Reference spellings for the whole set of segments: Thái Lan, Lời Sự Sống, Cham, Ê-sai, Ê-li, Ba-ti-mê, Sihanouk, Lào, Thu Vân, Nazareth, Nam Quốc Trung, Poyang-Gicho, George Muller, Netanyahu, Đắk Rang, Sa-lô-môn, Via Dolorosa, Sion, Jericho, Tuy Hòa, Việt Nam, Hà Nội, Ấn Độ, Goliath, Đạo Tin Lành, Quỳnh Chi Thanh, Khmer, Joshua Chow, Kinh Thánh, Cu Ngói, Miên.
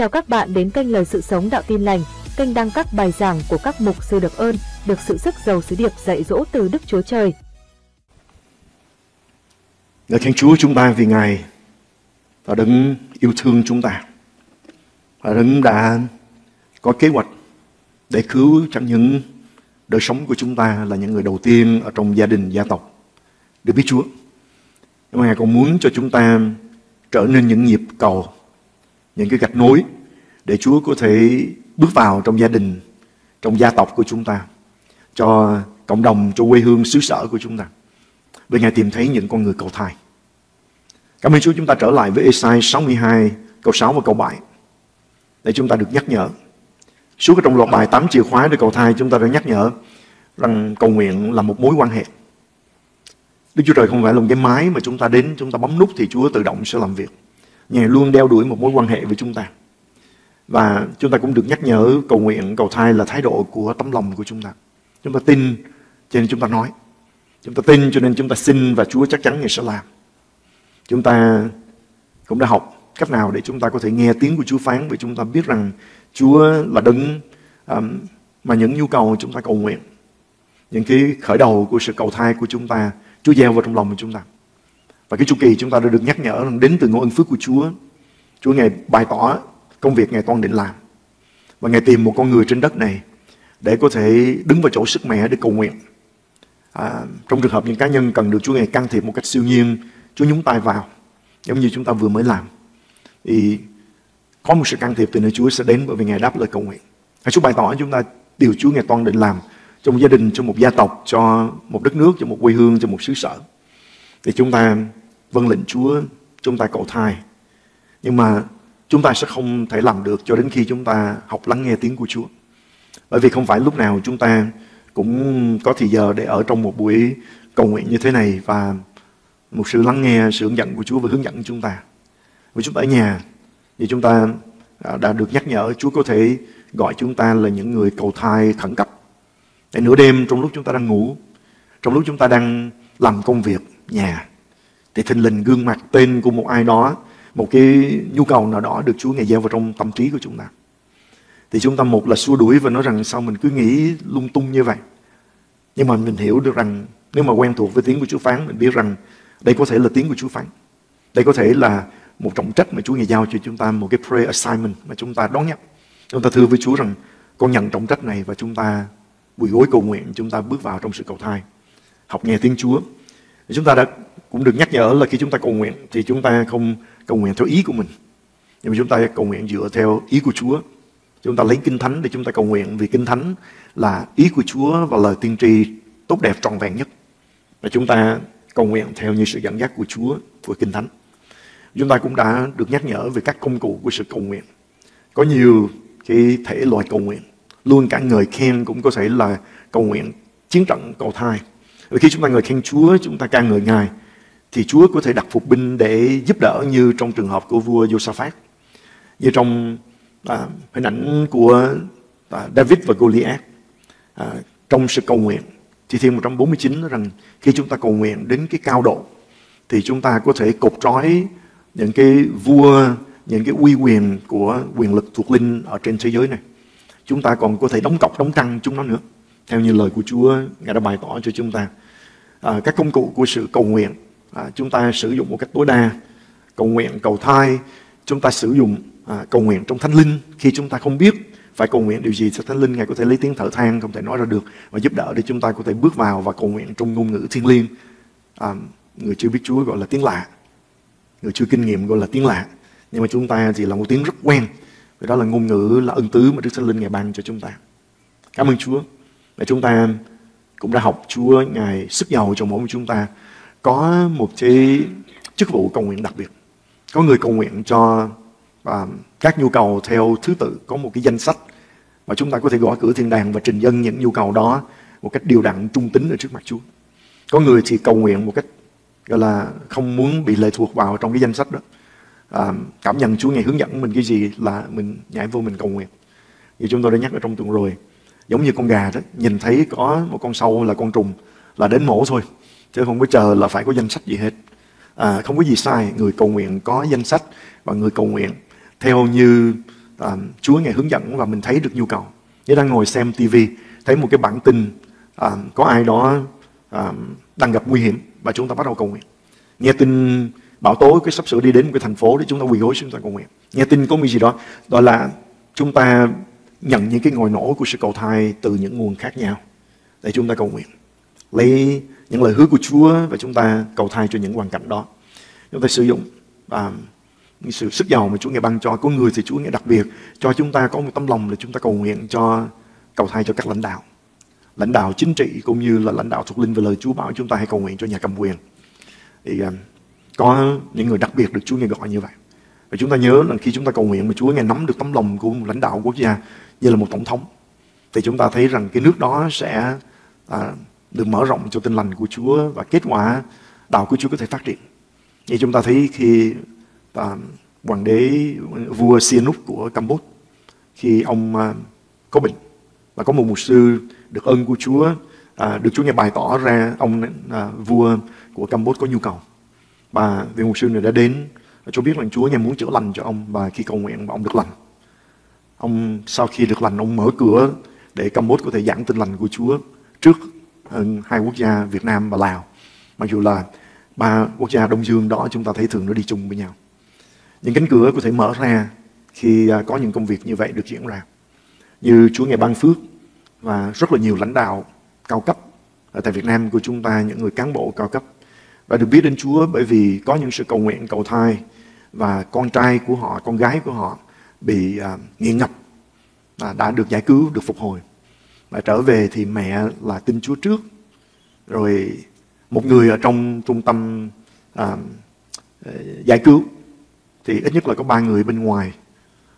Chào các bạn đến kênh Lời Sự Sống Đạo Tin Lành, kênh đăng các bài giảng của các mục sư được ơn, được sự sức giàu sứ điệp dạy dỗ từ Đức Chúa Trời. Lạy Thiên Chúa, chúng ta vì Ngài và Đấng yêu thương chúng ta, và Đấng đã có kế hoạch để cứu chẳng những đời sống của chúng ta là những người đầu tiên ở trong gia đình, gia tộc được biết Chúa, nhưng mà Ngài còn muốn cho chúng ta trở nên những nhịp cầu, những cái gạch nối để Chúa có thể bước vào trong gia đình, trong gia tộc của chúng ta, cho cộng đồng, cho quê hương, xứ sở của chúng ta. Bởi Ngài tìm thấy những con người cầu thai. Cảm ơn Chúa, chúng ta trở lại với Ê-sai 62, câu 6 và câu 7 để chúng ta được nhắc nhở. Suốt trong loạt bài 8 chìa khóa để cầu thai, chúng ta đã nhắc nhở rằng cầu nguyện là một mối quan hệ. Đức Chúa Trời không phải là một cái máy mà chúng ta đến, chúng ta bấm nút thì Chúa tự động sẽ làm việc. Ngài luôn đeo đuổi một mối quan hệ với chúng ta. Và chúng ta cũng được nhắc nhở cầu nguyện, cầu thai là thái độ của tấm lòng của chúng ta. Chúng ta tin cho nên chúng ta nói. Chúng ta tin cho nên chúng ta xin và Chúa chắc chắn Ngài sẽ làm. Chúng ta cũng đã học cách nào để chúng ta có thể nghe tiếng của Chúa phán, vì chúng ta biết rằng Chúa là Đấng mà những nhu cầu chúng ta cầu nguyện, những cái khởi đầu của sự cầu thai của chúng ta, Chúa gieo vào trong lòng của chúng ta. Và cái chu kỳ chúng ta đã được nhắc nhở đến từ ngôi ân phước của Chúa. Chúa Ngài bày tỏ công việc Ngài toàn định làm. Và Ngài tìm một con người trên đất này để có thể đứng vào chỗ sức mẻ để cầu nguyện. Trong trường hợp những cá nhân cần được Chúa Ngài can thiệp một cách siêu nhiên, Chúa nhúng tay vào, giống như chúng ta vừa mới làm. Thì có một sự can thiệp từ nơi Chúa sẽ đến, bởi vì Ngài đáp lời cầu nguyện. Chúa bày tỏ chúng ta điều Chúa Ngài toàn định làm trong gia đình, cho một gia tộc, cho một đất nước, cho một quê hương, cho một xứ sở. Thì chúng ta vâng lệnh Chúa, chúng ta cầu thai. Nhưng mà chúng ta sẽ không thể làm được cho đến khi chúng ta học lắng nghe tiếng của Chúa. Bởi vì không phải lúc nào chúng ta cũng có thời giờ để ở trong một buổi cầu nguyện như thế này và một sự lắng nghe, sự hướng dẫn của Chúa và hướng dẫn chúng ta. Vì chúng ta ở nhà, thì chúng ta đã được nhắc nhở Chúa có thể gọi chúng ta là những người cầu thai khẩn cấp. Để nửa đêm, trong lúc chúng ta đang ngủ, trong lúc chúng ta đang làm công việc nhà, thì thình lình gương mặt, tên của một ai đó, một cái nhu cầu nào đó được Chúa Ngài gieo vào trong tâm trí của chúng ta. Thì chúng ta một là xua đuổi và nói rằng sao mình cứ nghĩ lung tung như vậy. Nhưng mà mình hiểu được rằng nếu mà quen thuộc với tiếng của Chúa phán, mình biết rằng đây có thể là tiếng của Chúa phán. Đây có thể là một trọng trách mà Chúa Ngài giao cho chúng ta, một cái prayer assignment mà chúng ta đón nhận. Chúng ta thưa với Chúa rằng con nhận trọng trách này và chúng ta buổi gối cầu nguyện, chúng ta bước vào trong sự cầu thai, học nghe tiếng Chúa. Chúng ta đã cũng được nhắc nhở là khi chúng ta cầu nguyện thì chúng ta không cầu nguyện theo ý của mình, nhưng mà chúng ta cầu nguyện dựa theo ý của Chúa. Chúng ta lấy Kinh Thánh để chúng ta cầu nguyện, vì Kinh Thánh là ý của Chúa và lời tiên tri tốt đẹp trọn vẹn nhất. Và chúng ta cầu nguyện theo như sự dẫn dắt của Chúa, của Kinh Thánh. Chúng ta cũng đã được nhắc nhở về các công cụ của sự cầu nguyện. Có nhiều cái thể loại cầu nguyện, luôn cả người khen cũng có thể là cầu nguyện chiến trận cầu thai. Và khi chúng ta ngợi khen Chúa, chúng ta ca ngợi Ngài, thì Chúa có thể đặt phục binh để giúp đỡ, như trong trường hợp của vua Joshua, như trong hình ảnh của David và Goliath. Trong sự cầu nguyện, Thi Thiên 149 nói rằng khi chúng ta cầu nguyện đến cái cao độ thì chúng ta có thể cột trói những cái vua, những cái uy quyền của quyền lực thuộc linh ở trên thế giới này. Chúng ta còn có thể đóng cọc, đóng trăng chúng nó nữa, theo như lời của Chúa Ngài đã bày tỏ cho chúng ta. Các công cụ của sự cầu nguyện chúng ta sử dụng một cách tối đa. Cầu nguyện, cầu thai, chúng ta sử dụng cầu nguyện trong Thánh Linh. Khi chúng ta không biết phải cầu nguyện điều gì, Thánh Linh Ngài có thể lấy tiếng thở than không thể nói ra được và giúp đỡ để chúng ta có thể bước vào và cầu nguyện trong ngôn ngữ thiêng liêng. Người chưa biết Chúa gọi là tiếng lạ, người chưa kinh nghiệm gọi là tiếng lạ, nhưng mà chúng ta thì là một tiếng rất quen. Vì đó là ngôn ngữ, là ân tứ mà Đức Thánh Linh Ngài ban cho chúng ta. Cảm ơn Chúa. Và chúng ta cũng đã học Chúa Ngài sức giàu cho mỗi chúng ta có một cái chức vụ cầu nguyện đặc biệt. Có người cầu nguyện cho các nhu cầu theo thứ tự, có một cái danh sách mà chúng ta có thể gõ cửa thiên đàng và trình dân những nhu cầu đó một cách điều đặn, trung tín ở trước mặt Chúa. Có người thì cầu nguyện một cách gọi là không muốn bị lệ thuộc vào trong cái danh sách đó. Cảm nhận Chúa Ngài hướng dẫn mình cái gì là mình nhảy vô mình cầu nguyện. Như chúng tôi đã nhắc ở trong tuần rồi, giống như con gà đó, nhìn thấy có một con sâu là con trùng là đến mổ thôi, chứ không có chờ là phải có danh sách gì hết. Không có gì sai, người cầu nguyện có danh sách và người cầu nguyện theo như Chúa Ngài hướng dẫn và mình thấy được nhu cầu. Như đang ngồi xem TV, thấy một cái bản tin có ai đó đang gặp nguy hiểm và chúng ta bắt đầu cầu nguyện. Nghe tin bão tố cái sắp sửa đi đến một cái thành phố để chúng ta quỳ gối chúng ta cầu nguyện. Nghe tin có một gì đó, đó là chúng ta nhận những cái ngòi nổ của sự cầu thay từ những nguồn khác nhau để chúng ta cầu nguyện. Lấy những lời hứa của Chúa và chúng ta cầu thay cho những hoàn cảnh đó. Chúng ta sử dụng sự sức giàu mà Chúa Ngài ban cho. Có người thì Chúa Ngài đặc biệt cho chúng ta có một tấm lòng để chúng ta cầu nguyện cho, cầu thay cho các lãnh đạo chính trị cũng như là lãnh đạo thuộc linh. Về lời Chúa bảo chúng ta hãy cầu nguyện cho nhà cầm quyền. Thì có những người đặc biệt được Chúa Ngài gọi như vậy. Và chúng ta nhớ là khi chúng ta cầu nguyện mà Chúa Ngài nắm được tấm lòng của một lãnh đạo quốc gia như là một tổng thống, thì chúng ta thấy rằng cái nước đó sẽ được mở rộng cho tin lành của Chúa và kết quả đạo của Chúa có thể phát triển. Như chúng ta thấy khi hoàng đế vua Sihanouk của Campuchia, khi ông có bệnh và có một mục sư được ơn của Chúa, được Chúa Ngài bày tỏ ra ông vua của Campuchia có nhu cầu. Và vị mục sư này đã đến cho biết là Chúa Ngài muốn chữa lành cho ông, và khi cầu nguyện và ông được lành. Ông sau khi được lành, ông mở cửa để Campuchia có thể giảng tin lành của Chúa trước hai quốc gia Việt Nam và Lào. Mặc dù là ba quốc gia Đông Dương đó chúng ta thấy thường nó đi chung với nhau. Những cánh cửa có thể mở ra khi có những công việc như vậy được diễn ra. Như Chúa Ngài ban phước và rất là nhiều lãnh đạo cao cấp ở tại Việt Nam của chúng ta, những người cán bộ cao cấp và được biết đến Chúa bởi vì có những sự cầu nguyện cầu thay, và con trai của họ, con gái của họ bị nghiện ngập đã được giải cứu, được phục hồi. Mà trở về thì mẹ là tin Chúa trước, rồi một người ở trong trung tâm giải cứu thì ít nhất là có ba người bên ngoài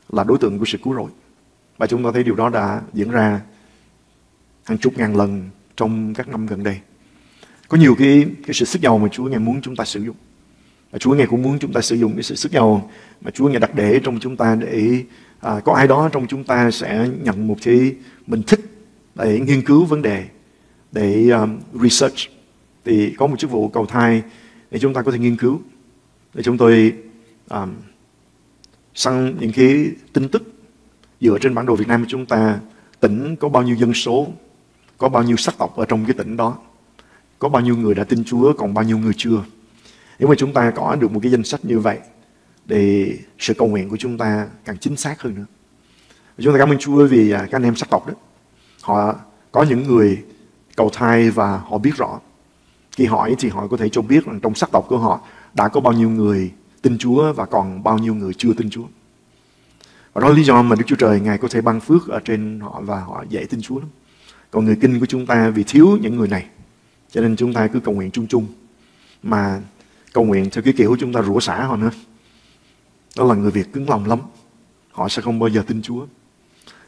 là đối tượng của sự cứu rỗi. Và chúng ta thấy điều đó đã diễn ra hàng chục ngàn lần trong các năm gần đây. Có nhiều cái sự sức giàu mà Chúa Ngài muốn chúng ta sử dụng. Và Chúa Ngài cũng muốn chúng ta sử dụng cái sự sức giàu mà Chúa Ngài đặt để trong chúng ta, để có ai đó trong chúng ta sẽ nhận một cái mình thích để nghiên cứu vấn đề, để research. Thì có một chức vụ cầu thay để chúng ta có thể nghiên cứu, để chúng tôi săn những cái tin tức dựa trên bản đồ Việt Nam của chúng ta. Tỉnh có bao nhiêu dân số, có bao nhiêu sắc tộc ở trong cái tỉnh đó, có bao nhiêu người đã tin Chúa, còn bao nhiêu người chưa. Nếu mà chúng ta có được một cái danh sách như vậy thì sự cầu nguyện của chúng ta càng chính xác hơn nữa. Chúng ta cảm ơn Chúa vì các anh em sắc tộc đó, họ có những người cầu thay và họ biết rõ. Khi hỏi thì họ có thể cho biết rằng trong sắc tộc của họ đã có bao nhiêu người tin Chúa và còn bao nhiêu người chưa tin Chúa. Và đó là lý do mà Đức Chúa Trời Ngài có thể ban phước ở trên họ và họ dễ tin Chúa lắm. Còn người Kinh của chúng ta vì thiếu những người này, cho nên chúng ta cứ cầu nguyện chung chung, mà cầu nguyện theo cái kiểu chúng ta rủa xả họ nữa. Đó là người Việt cứng lòng lắm, họ sẽ không bao giờ tin Chúa.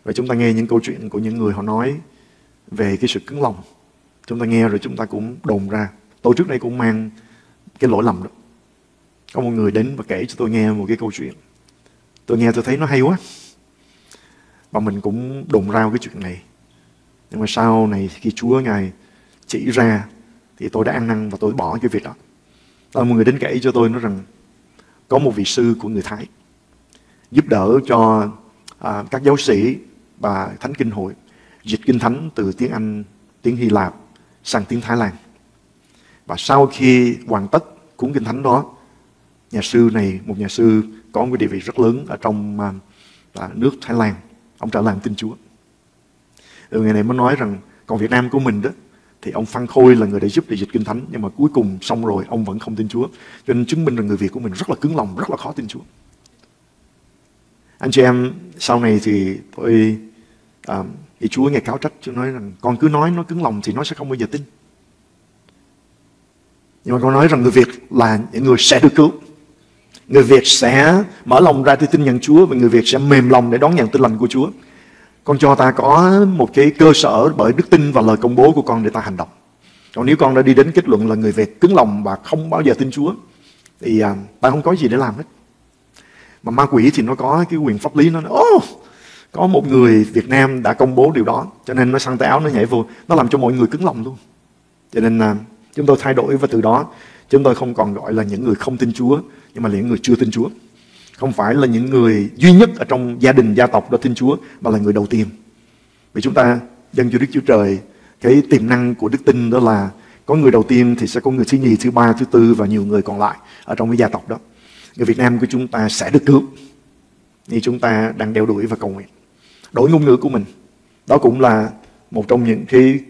Và chúng ta nghe những câu chuyện của những người họ nói về cái sự cứng lòng, chúng ta nghe rồi chúng ta cũng đồn ra. Tôi trước đây cũng mang cái lỗi lầm đó. Có một người đến và kể cho tôi nghe một cái câu chuyện. Tôi nghe tôi thấy nó hay quá, và mình cũng đồn rao cái chuyện này. Nhưng mà sau này khi Chúa Ngài chỉ ra thì tôi đã ăn năn và tôi bỏ cái việc đó. Một người đến kể cho tôi nói rằng có một vị sư của người Thái giúp đỡ cho các giáo sĩ và thánh kinh hội dịch kinh thánh từ tiếng Anh, tiếng Hy Lạp sang tiếng Thái Lan. Và sau khi hoàn tất cuốn kinh thánh đó, nhà sư này, một nhà sư có một địa vị rất lớn ở trong nước Thái Lan, ông trở lại tin Chúa. Rồi người này mới nói rằng còn Việt Nam của mình đó, thì ông Phan Khôi là người đã giúp để dịch kinh thánh, nhưng mà cuối cùng xong rồi ông vẫn không tin Chúa. Cho nên chứng minh rằng người Việt của mình rất là cứng lòng, rất là khó tin Chúa. Anh chị em, sau này thì tôi thì Chúa Ngài cáo trách, Chúa nói rằng con cứ nói nó cứng lòng thì nó sẽ không bao giờ tin. Nhưng mà con nói rằng người Việt là những người sẽ được cứu, người Việt sẽ mở lòng ra để tin nhận Chúa, và người Việt sẽ mềm lòng để đón nhận tin lành của Chúa. Con cho ta có một cái cơ sở bởi đức tin và lời công bố của con để ta hành động. Còn nếu con đã đi đến kết luận là người Việt cứng lòng và không bao giờ tin Chúa thì ta không có gì để làm hết. Mà ma quỷ thì nó có cái quyền pháp lý, nó nói, có một người Việt Nam đã công bố điều đó, cho nên nó săn tay áo, nó nhảy vô, nó làm cho mọi người cứng lòng luôn. Cho nên chúng tôi thay đổi, và từ đó chúng tôi không còn gọi là những người không tin Chúa, nhưng mà là những người chưa tin Chúa. Không phải là những người duy nhất ở trong gia đình, gia tộc đó tin Chúa, mà là người đầu tiên. Vì chúng ta dâng cho Đức Chúa Trời cái tiềm năng của đức tin, đó là có người đầu tiên thì sẽ có người thứ nhì, thứ ba, thứ tư và nhiều người còn lại ở trong cái gia tộc đó. Người Việt Nam của chúng ta sẽ được cứu như chúng ta đang đeo đuổi và cầu nguyện. Đổi ngôn ngữ của mình, đó cũng là một trong những cái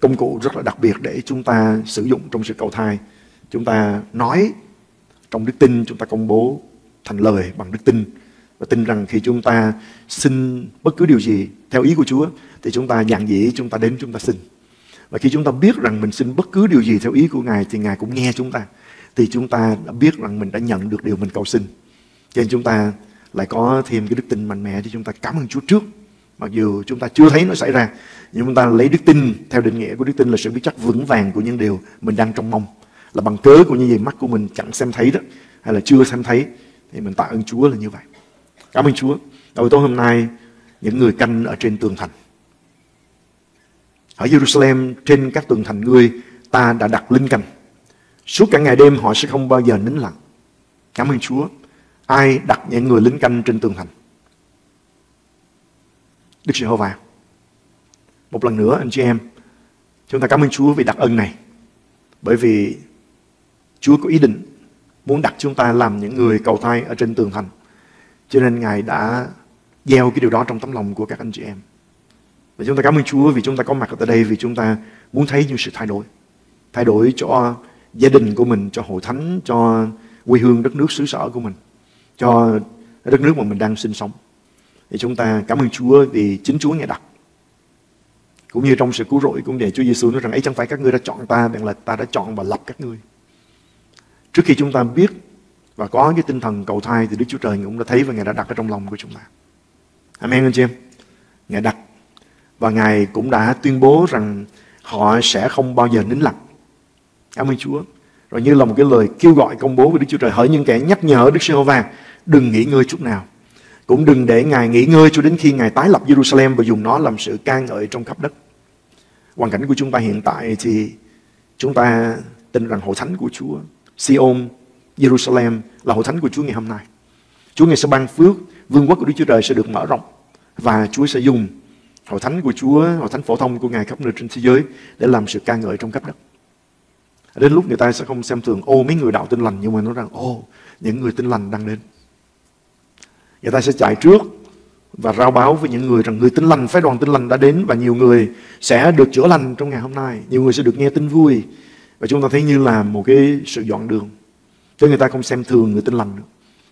công cụ rất là đặc biệt để chúng ta sử dụng trong sự cầu thai. Chúng ta nói trong đức tin, chúng ta công bố thành lời bằng đức tin, và tin rằng khi chúng ta xin bất cứ điều gì theo ý của Chúa thì chúng ta giản dĩ, chúng ta đến chúng ta xin. Và khi chúng ta biết rằng mình xin bất cứ điều gì theo ý của Ngài thì Ngài cũng nghe chúng ta, thì chúng ta đã biết rằng mình đã nhận được điều mình cầu xin. Cho nên chúng ta lại có thêm cái đức tin mạnh mẽ để chúng ta cảm ơn Chúa trước, mặc dù chúng ta chưa thấy nó xảy ra. Nhưng chúng ta lấy đức tin, theo định nghĩa của đức tin là sự biết chắc vững vàng của những điều mình đang trông mong, là bằng cớ của những gì mắt của mình chẳng xem thấy đó, hay là chưa xem thấy, thì mình tạ ơn Chúa là như vậy. Cảm ơn Chúa. Buổi tối hôm nay, những người canh ở trên tường thành. Ở Jerusalem, trên các tường thành ngươi, ta đã đặt lính canh. Suốt cả ngày đêm họ sẽ không bao giờ nín lặng. Cảm ơn Chúa. Ai đặt những người lính canh trên tường thành? Đức Giê-hô-va. Một lần nữa anh chị em, chúng ta cảm ơn Chúa vì đặc ân này. Bởi vì Chúa có ý định muốn đặt chúng ta làm những người cầu thai ở trên tường thành. Cho nên Ngài đã gieo cái điều đó trong tấm lòng của các anh chị em. Và chúng ta cảm ơn Chúa vì chúng ta có mặt ở đây, vì chúng ta muốn thấy những sự thay đổi. Thay đổi cho gia đình của mình, cho hội thánh, cho quê hương đất nước xứ sở của mình, cho đất nước mà mình đang sinh sống. Thì chúng ta cảm ơn Chúa vì chính Chúa Ngài đặt. Cũng như trong sự cứu rỗi cũng để Chúa Giêsu nói rằng ấy chẳng phải các ngươi đã chọn ta, mà là ta đã chọn và lập các ngươi. Trước khi chúng ta biết và có cái tinh thần cầu thai thì Đức Chúa Trời cũng đã thấy và Ngài đã đặt ở trong lòng của chúng ta. Amen anh chị em. Ngài đặt và Ngài cũng đã tuyên bố rằng họ sẽ không bao giờ nín lặng. Cảm ơn Chúa. Rồi như là một cái lời kêu gọi công bố của Đức Chúa Trời, hỡi những kẻ nhắc nhở Đức Giê-hô-va, đừng nghỉ ngơi chút nào. Cũng đừng để Ngài nghỉ ngơi cho đến khi Ngài tái lập Jerusalem và dùng nó làm sự ca ngợi trong khắp đất. Hoàn cảnh của chúng ta hiện tại thì chúng ta tin rằng hội thánh của Chúa, Sion, Jerusalem là hội thánh của Chúa ngày hôm nay. Chúa Ngài sẽ ban phước, vương quốc của Đức Chúa Trời sẽ được mở rộng và Chúa sẽ dùng hội thánh của Chúa, hội thánh phổ thông của Ngài khắp nơi trên thế giới để làm sự ca ngợi trong khắp đất. Đến lúc người ta sẽ không xem thường mấy người đạo tin lành, nhưng mà nói rằng những người tin lành đang đến. Người ta sẽ chạy trước và rao báo với những người rằng người tin lành, phái đoàn tin lành đã đến và nhiều người sẽ được chữa lành trong ngày hôm nay. Nhiều người sẽ được nghe tin vui và chúng ta thấy như là một cái sự dọn đường. Cho người ta không xem thường người tin lành nữa.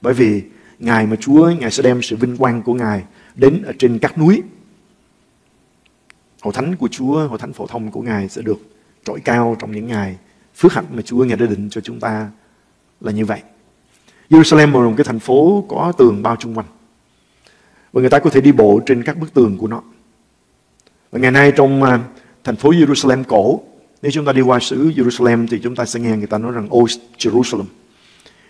Bởi vì Ngài mà Chúa, Ngài sẽ đem sự vinh quang của Ngài đến ở trên các núi. Hội thánh của Chúa, hội thánh phổ thông của Ngài sẽ được trỗi cao trong những ngày phước hạnh mà Chúa Ngài đã định cho chúng ta là như vậy. Jerusalem là một cái thành phố có tường bao chung quanh và người ta có thể đi bộ trên các bức tường của nó. Và ngày nay trong thành phố Jerusalem cổ, nếu chúng ta đi qua xứ Jerusalem thì chúng ta sẽ nghe người ta nói rằng "O Jerusalem".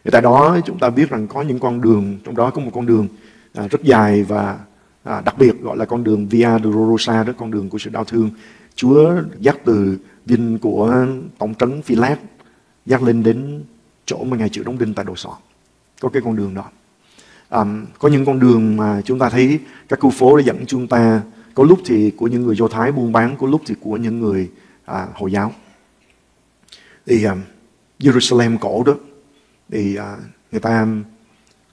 Và tại đó chúng ta biết rằng có những con đường, trong đó có một con đường rất dài và đặc biệt gọi là con đường Via Dolorosa, đó, con đường của sự đau thương. Chúa dắt từ dinh của tổng trấn Phi-lát dắt lên đến chỗ mà Ngài chịu đóng đinh tại đồ sọ. Có cái con đường đó. Có những con đường mà chúng ta thấy các khu phố để dẫn chúng ta, có lúc thì của những người Do Thái buôn bán, có lúc thì của những người Hồi giáo. Thì Jerusalem cổ đó, thì người ta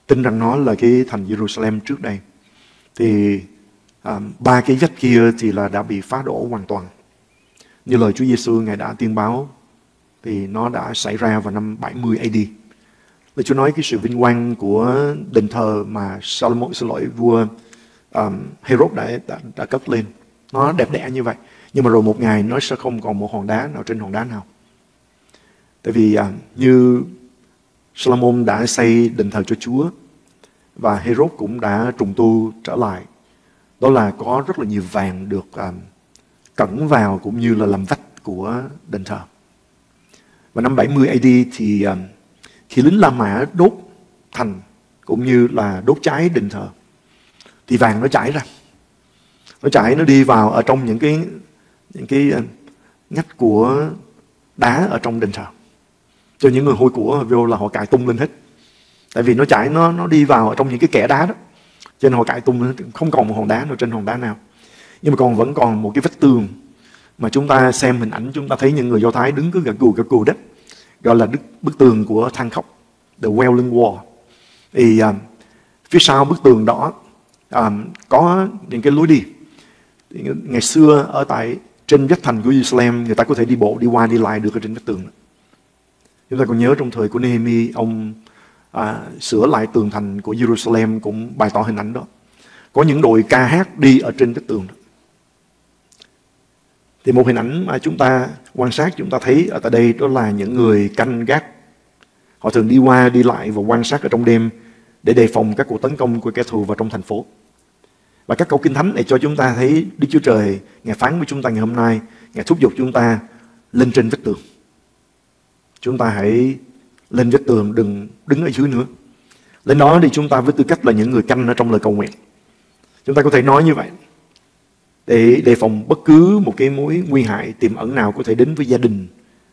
tin rằng nó là cái thành Jerusalem trước đây. Thì ba cái vách kia thì là đã bị phá đổ hoàn toàn. Như lời Chúa Giêsu Ngài đã tiên báo thì nó đã xảy ra vào năm 70 AD. Lời Chúa nói cái sự vinh quang của đền thờ mà Sa-lô-môn, vua Hê-rốt đã cất lên. Nó đẹp đẽ như vậy. Nhưng mà rồi một ngày nó sẽ không còn một hòn đá nào trên hòn đá nào. Tại vì như Sa-lô-môn đã xây đền thờ cho Chúa và Hê-rốt cũng đã trùng tu trở lại. Đó là có rất là nhiều vàng được cẩn vào cũng như là làm vách của đền thờ. Và năm 70 AD thì khi lính La Mã đốt thành cũng như là đốt cháy đền thờ thì vàng nó chảy ra. Nó chảy, nó đi vào ở trong những cái ngách của đá ở trong đền thờ. Cho những người hôi của vô là họ cài tung lên hết. Tại vì nó chảy, nó đi vào trong những cái kẻ đá đó. Cho nên họ cãi tung, không còn một hòn đá nào trên hòn đá nào. Nhưng mà còn vẫn còn một cái vách tường. Mà chúng ta xem hình ảnh, chúng ta thấy những người Do Thái đứng cứ gật gù đất. Gọi là bức tường của than khóc, the wailing wall. Thì phía sau bức tường đó có những cái lối đi. Ngày xưa ở tại trên vách thành của Jerusalem, người ta có thể đi bộ, đi qua đi lại được ở trên vách tường. Chúng ta còn nhớ trong thời của Nehemi, ông sửa lại tường thành của Jerusalem cũng bày tỏ hình ảnh đó. Có những đội ca hát đi ở trên vách tường đó. Thì một hình ảnh mà chúng ta quan sát, chúng ta thấy ở tại đây đó là những người canh gác. Họ thường đi qua, đi lại và quan sát ở trong đêm để đề phòng các cuộc tấn công của kẻ thù vào trong thành phố. Và các câu Kinh Thánh này cho chúng ta thấy Đức Chúa Trời, Ngài phán với chúng ta ngày hôm nay, Ngài thúc giục chúng ta lên trên vách tường. Chúng ta hãy lên vách tường, đừng đứng ở dưới nữa. Lên đó thì chúng ta với tư cách là những người canh ở trong lời cầu nguyện. Chúng ta có thể nói như vậy để đề phòng bất cứ một cái mối nguy hại tiềm ẩn nào có thể đến với gia đình,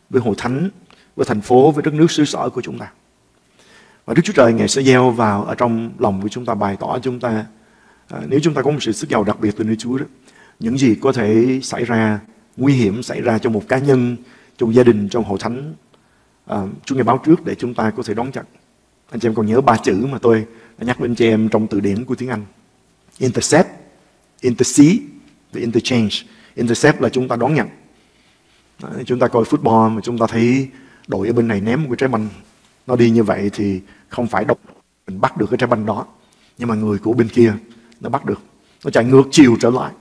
với hội thánh, với thành phố, với đất nước xứ sở của chúng ta. Và Đức Chúa Trời Ngài sẽ gieo vào ở trong lòng của chúng ta, bày tỏ chúng ta. Nếu chúng ta có một sự sức giàu đặc biệt từ nơi Chúa đó, những gì có thể xảy ra, nguy hiểm xảy ra trong một cá nhân, trong gia đình, trong hội thánh, Chúa Ngài báo trước để chúng ta có thể đón chặn. Anh chị em còn nhớ ba chữ mà tôi đã nhắc với anh chị em trong từ điển của tiếng Anh: intercept, intercede, interchange. Intercept là chúng ta đón nhận. Đấy, chúng ta coi football mà chúng ta thấy đội ở bên này ném một cái trái banh, nó đi như vậy thì không phải độc mình bắt được cái trái banh đó, nhưng mà người của bên kia nó bắt được, nó chạy ngược chiều trở lại,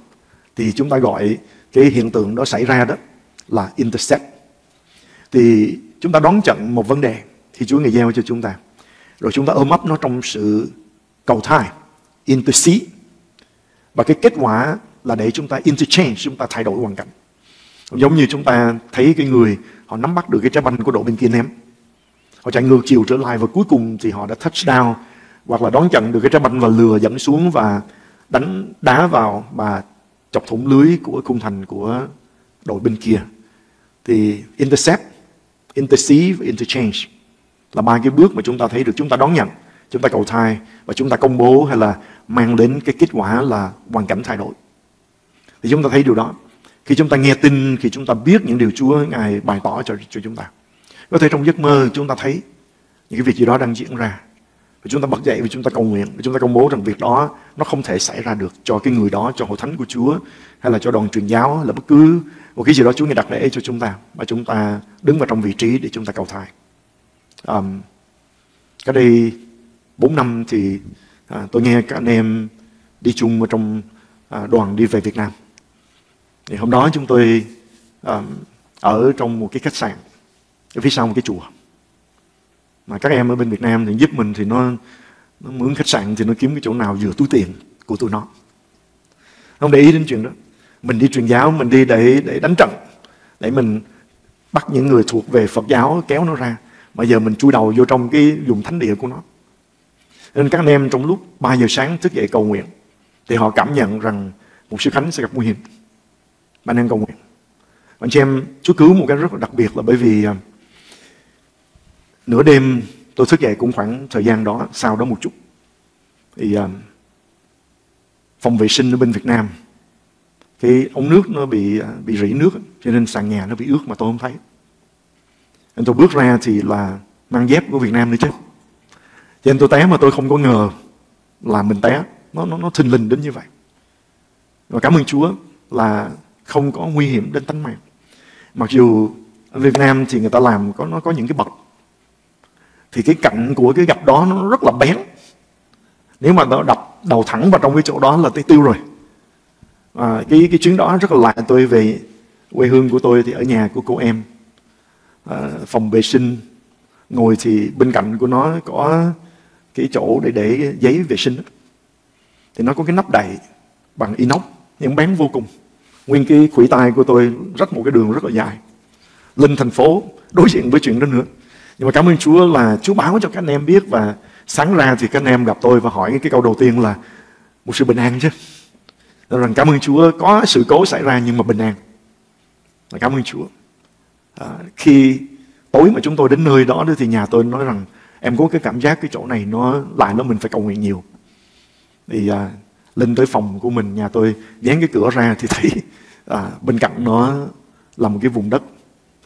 thì chúng ta gọi cái hiện tượng đó xảy ra đó là intercept. Thì chúng ta đón chặn một vấn đề thì Chúa Ngài gieo cho chúng ta, rồi chúng ta ôm ấp nó trong sự cầu thay, intercede, và cái kết quả là để chúng ta interchange, chúng ta thay đổi hoàn cảnh. Giống như chúng ta thấy cái người họ nắm bắt được cái trái banh của đội bên kia ném, họ chạy ngược chiều trở lại và cuối cùng thì họ đã touchdown, hoặc là đón chặn được cái trái banh và lừa dẫn xuống và đánh đá vào và chọc thủng lưới của khung thành của đội bên kia. Thì intercept, intercede và interchange là ba cái bước mà chúng ta thấy được, chúng ta đón nhận, chúng ta cầu thay và chúng ta công bố hay là mang đến cái kết quả là hoàn cảnh thay đổi. Thì chúng ta thấy điều đó khi chúng ta nghe tin, khi chúng ta biết những điều Chúa Ngài bày tỏ cho chúng ta. Có thể trong giấc mơ chúng ta thấy những cái việc gì đó đang diễn ra, và chúng ta bật dậy và chúng ta cầu nguyện, và chúng ta công bố rằng việc đó nó không thể xảy ra được cho cái người đó, cho hội thánh của Chúa, hay là cho đoàn truyền giáo, hay là bất cứ một cái gì đó Chúa Ngài đặt để cho chúng ta, và chúng ta đứng vào trong vị trí để chúng ta cầu thay. Cách đây 4 năm thì tôi nghe các anh em đi chung trong đoàn đi về Việt Nam. Thì hôm đó chúng tôi ở trong một cái khách sạn ở phía sau một cái chùa. Mà các em ở bên Việt Nam thì giúp mình thì nó mướn khách sạn thì nó kiếm cái chỗ nào vừa túi tiền của tụi nó, không để ý đến chuyện đó. Mình đi truyền giáo, mình đi để đánh trận, để mình bắt những người thuộc về Phật giáo kéo nó ra. Mà giờ mình chui đầu vô trong cái vùng thánh địa của nó. Nên các anh em trong lúc 3 giờ sáng thức dậy cầu nguyện thì họ cảm nhận rằng một sứ khánh sẽ gặp nguy hiểm. Bạn nên cầu nguyện. Anh chị em, Chúa cứu một cái rất là đặc biệt là bởi vì nửa đêm tôi thức dậy cũng khoảng thời gian đó, sau đó một chút. Thì phòng vệ sinh ở bên Việt Nam, cái ống nước nó bị rỉ nước, cho nên sàn nhà nó bị ướt mà tôi không thấy. Nên tôi bước ra thì là mang dép của Việt Nam nữa chứ. Cho nên tôi té mà tôi không có ngờ là mình té. Nó thình lình đến như vậy. Và cảm ơn Chúa là không có nguy hiểm đến tính mạng. Mặc dù ở Việt Nam thì người ta làm nó có những cái bậc, thì cái cạnh của cái gập đó nó rất là bén. Nếu mà nó đập đầu thẳng vào trong cái chỗ đó là tới tiêu rồi. Cái chuyến đó rất là lạ. Tôi về quê hương của tôi thì ở nhà của cô em, phòng vệ sinh, ngồi thì bên cạnh của nó có cái chỗ để giấy vệ sinh đó. Thì nó có cái nắp đậy bằng inox, nhưng bén vô cùng. Nguyên cái khuỷu tay của tôi rách một cái đường rất là dài lên thành phố đối diện với chuyện đó nữa. Nhưng mà cảm ơn Chúa là Chúa báo cho các anh em biết, và sáng ra thì các anh em gặp tôi và hỏi cái câu đầu tiên là một sự bình an chứ. Rằng cảm ơn Chúa có sự cố xảy ra nhưng mà bình an. Và cảm ơn Chúa. Khi tối mà chúng tôi đến nơi đó thì nhà tôi nói rằng Em có cái cảm giác cái chỗ này nó lại nó mình phải cầu nguyện nhiều. Thì lên tới phòng của mình, nhà tôi, dán cái cửa ra thì thấy bên cạnh nó là một cái vùng đất,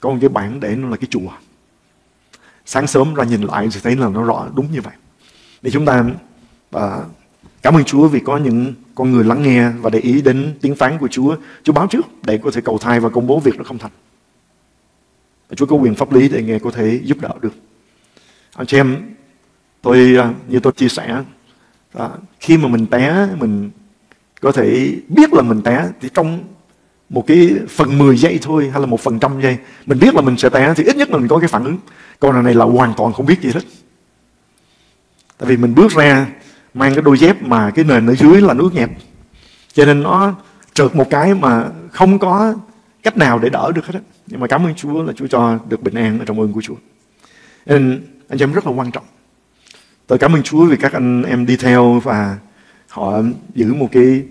có một cái bảng để nó là cái chùa. Sáng sớm ra nhìn lại thì thấy là nó rõ đúng như vậy. Để chúng ta cảm ơn Chúa vì có những con người lắng nghe và để ý đến tiếng phán của Chúa. Chúa báo trước để có thể cầu thay và công bố việc nó không thành. Chúa có quyền pháp lý để nghe có thể giúp đỡ được. Anh chị em, tôi như tôi chia sẻ, khi mà mình té, mình có thể biết là mình té thì trong một cái phần 10 giây thôi hay là 1% giây, mình biết là mình sẽ té thì ít nhất là mình có cái phản ứng. Còn này là hoàn toàn không biết gì hết. Tại vì mình bước ra mang cái đôi dép mà cái nền ở dưới là nước nhẹp, cho nên nó trượt một cái mà không có cách nào để đỡ được hết. Nhưng mà cảm ơn Chúa là Chúa cho được bình an ở trong ơn của Chúa. Nên anh em rất là quan trọng. Tôi cảm ơn Chúa vì các anh em đi theo và họ giữ một cái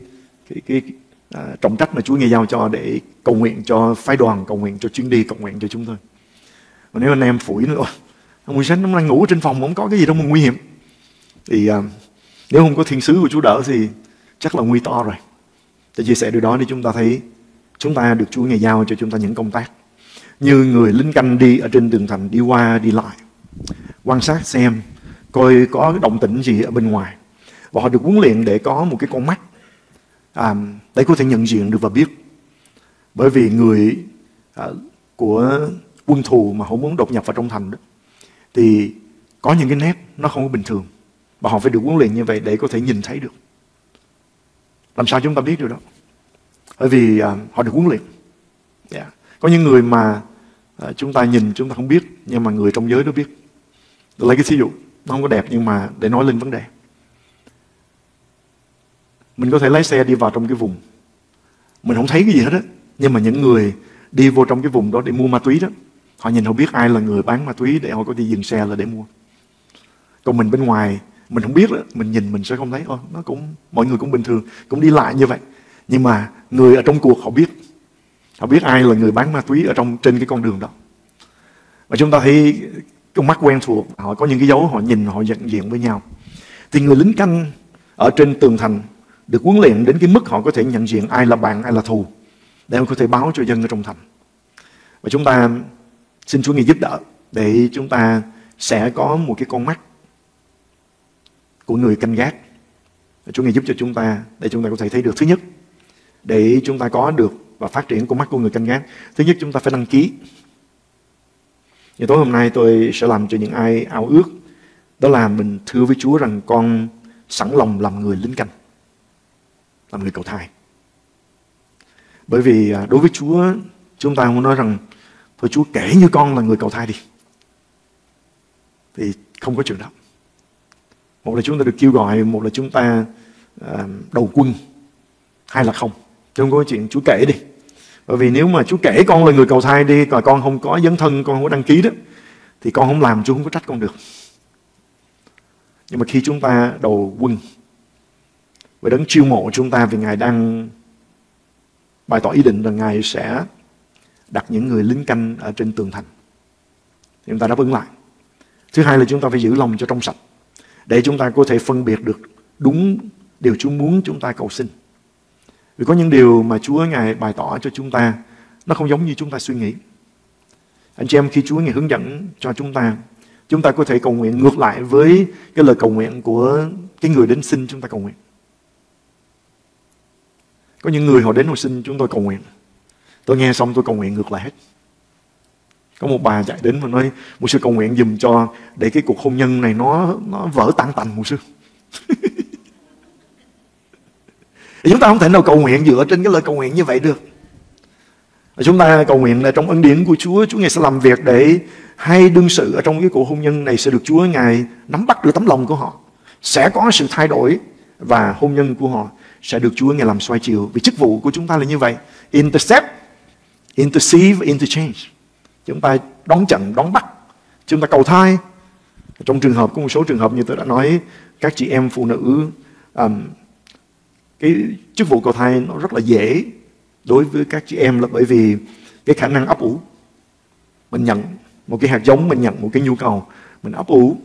trọng trách mà Chúa nghe giao cho để cầu nguyện cho phái đoàn, cầu nguyện cho chuyến đi, cầu nguyện cho chúng tôi. Và nếu anh em phủi nữa, ông buổi sáng nó đang ngủ trên phòng không có cái gì đâu mà nguy hiểm. Thì nếu không có thiên sứ của Chúa đỡ thì chắc là nguy to rồi. Tôi chia sẻ điều đó để chúng ta thấy chúng ta được Chúa nghe giao cho chúng ta những công tác. Như người lính canh đi ở trên tường thành, đi qua đi lại, quan sát xem coi có động tĩnh gì ở bên ngoài. Và họ được huấn luyện để có một cái con mắt để có thể nhận diện được và biết. Bởi vì người của quân thù mà họ muốn đột nhập vào trong thành đó, thì có những cái nét nó không có bình thường. Và họ phải được huấn luyện như vậy để có thể nhìn thấy được. Làm sao chúng ta biết điều đó? Bởi vì họ được huấn luyện. Có những người mà chúng ta nhìn chúng ta không biết, nhưng mà người trong giới đó biết. Tôi lấy cái thí dụ, nó không có đẹp nhưng mà để nói lên vấn đề. Mình có thể lái xe đi vào trong cái vùng, mình không thấy cái gì hết á, nhưng mà những người đi vô trong cái vùng đó để mua ma túy đó, họ nhìn họ biết ai là người bán ma túy để họ có thể dừng xe là để mua. Còn mình bên ngoài, mình không biết đó, mình nhìn mình sẽ không thấy. Nó cũng, mọi người cũng bình thường, cũng đi lại như vậy. Nhưng mà người ở trong cuộc họ biết. Họ biết ai là người bán ma túy ở trong trên cái con đường đó. Và chúng ta thấy con mắt quen thuộc, họ có những cái dấu, họ nhìn, họ nhận diện với nhau. Thì người lính canh ở trên tường thành được huấn luyện đến cái mức họ có thể nhận diện ai là bạn, ai là thù, để họ có thể báo cho dân ở trong thành. Và chúng ta xin Chúa Ngài giúp đỡ để chúng ta sẽ có một cái con mắt của người canh gác. Và Chúa Ngài giúp cho chúng ta để chúng ta có thể thấy được. Thứ nhất, để chúng ta có được và phát triển con mắt của người canh gác, thứ nhất chúng ta phải đăng ký. Như tối hôm nay tôi sẽ làm cho những ai ao ước, đó là mình thưa với Chúa rằng con sẵn lòng làm người lính canh, làm người cầu thai. Bởi vì đối với Chúa, chúng ta muốn nói rằng thôi Chúa kể như con là người cầu thai đi, thì không có chuyện đó. Một là chúng ta được kêu gọi, một là chúng ta đầu quân, hai là không. Chứ không có chuyện Chúa kể đi. Bởi vì nếu mà Chúa kể con là người cầu thai đi, còn con không có dấn thân, con không có đăng ký đó, thì con không làm, Chúa không có trách con được. Nhưng mà khi chúng ta đầu quân với Đấng chiêu mộ chúng ta, vì Ngài đang bày tỏ ý định rằng Ngài sẽ đặt những người lính canh ở trên tường thành, thì chúng ta đáp ứng lại. Thứ hai là chúng ta phải giữ lòng cho trong sạch, để chúng ta có thể phân biệt được đúng điều Chúa muốn chúng ta cầu xin. Vì có những điều mà Chúa Ngài bày tỏ cho chúng ta, nó không giống như chúng ta suy nghĩ. Anh chị em, khi Chúa Ngài hướng dẫn cho chúng ta có thể cầu nguyện ngược lại với cái lời cầu nguyện của cái người đến xin chúng ta cầu nguyện. Có những người họ đến họ xin chúng tôi cầu nguyện. Tôi nghe xong tôi cầu nguyện ngược lại hết. Có một bà chạy đến và nói: "Mục sư cầu nguyện giùm cho để cái cuộc hôn nhân này nó vỡ tan tành mục sư." Chúng ta không thể nào cầu nguyện dựa trên cái lời cầu nguyện như vậy được. Chúng ta cầu nguyện là trong ân điển của Chúa, Chúa Ngài sẽ làm việc để hai đương sự ở trong cái cuộc hôn nhân này sẽ được Chúa Ngài nắm bắt được tấm lòng của họ. Sẽ có sự thay đổi và hôn nhân của họ sẽ được Chúa Ngài làm xoay chiều. Vì chức vụ của chúng ta là như vậy: intercept, intercede, interchange. Chúng ta đón chặn, đón bắt. Chúng ta cầu thai. Trong trường hợp, có một số trường hợp như tôi đã nói, các chị em phụ nữ, cái chức vụ cầu thai nó rất là dễ đối với các chị em, là bởi vì cái khả năng ấp ủ. Mình nhận một cái hạt giống, mình nhận một cái nhu cầu, mình ấp ủ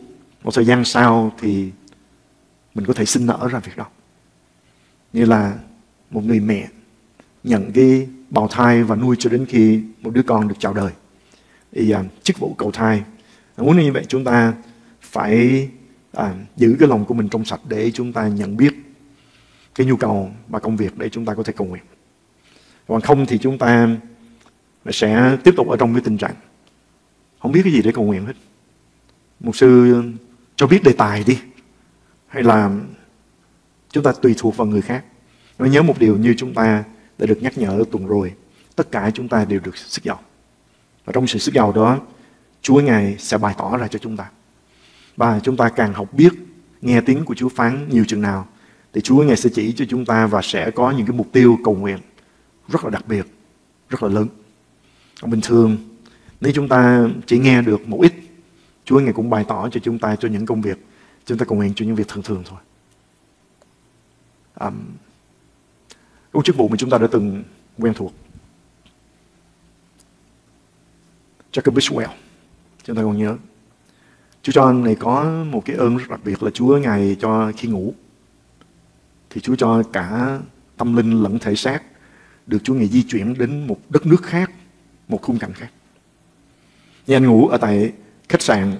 Một thời gian sau thì mình có thể sinh nở ra việc đó. Như là một người mẹ nhận cái bào thai và nuôi cho đến khi một đứa con được chào đời. Thì chức vụ cầu thai. Muốn như vậy chúng ta phải giữ cái lòng của mình trong sạch để chúng ta nhận biết cái nhu cầu và công việc để chúng ta có thể cầu nguyện. Còn không thì chúng ta sẽ tiếp tục ở trong cái tình trạng không biết cái gì để cầu nguyện hết. Mục sư cho biết đề tài đi, hay là chúng ta tùy thuộc vào người khác. Nó nhớ một điều như chúng ta đã được nhắc nhở tuần rồi, tất cả chúng ta đều được sức giàu. Và trong sự sức giàu đó, Chúa Ngài sẽ bày tỏ ra cho chúng ta. Và chúng ta càng học biết, nghe tiếng của Chúa phán nhiều chừng nào, thì Chúa Ngài sẽ chỉ cho chúng ta và sẽ có những cái mục tiêu cầu nguyện rất là đặc biệt, rất là lớn. Bình thường, nếu chúng ta chỉ nghe được một ít, Chúa Ngài cũng bày tỏ cho chúng ta cho những công việc, chúng ta cầu nguyện cho những việc thường thường thôi. Cái chức vụ mà chúng ta đã từng quen thuộc, Jacob Biswell, chúng ta còn nhớ. Chúa cho anh này có một cái ơn rất đặc biệt là Chúa Ngài cho khi ngủ thì Chúa cho cả tâm linh lẫn thể xác được Chúa Ngài di chuyển đến một đất nước khác, một khung cảnh khác. Như anh ngủ ở tại khách sạn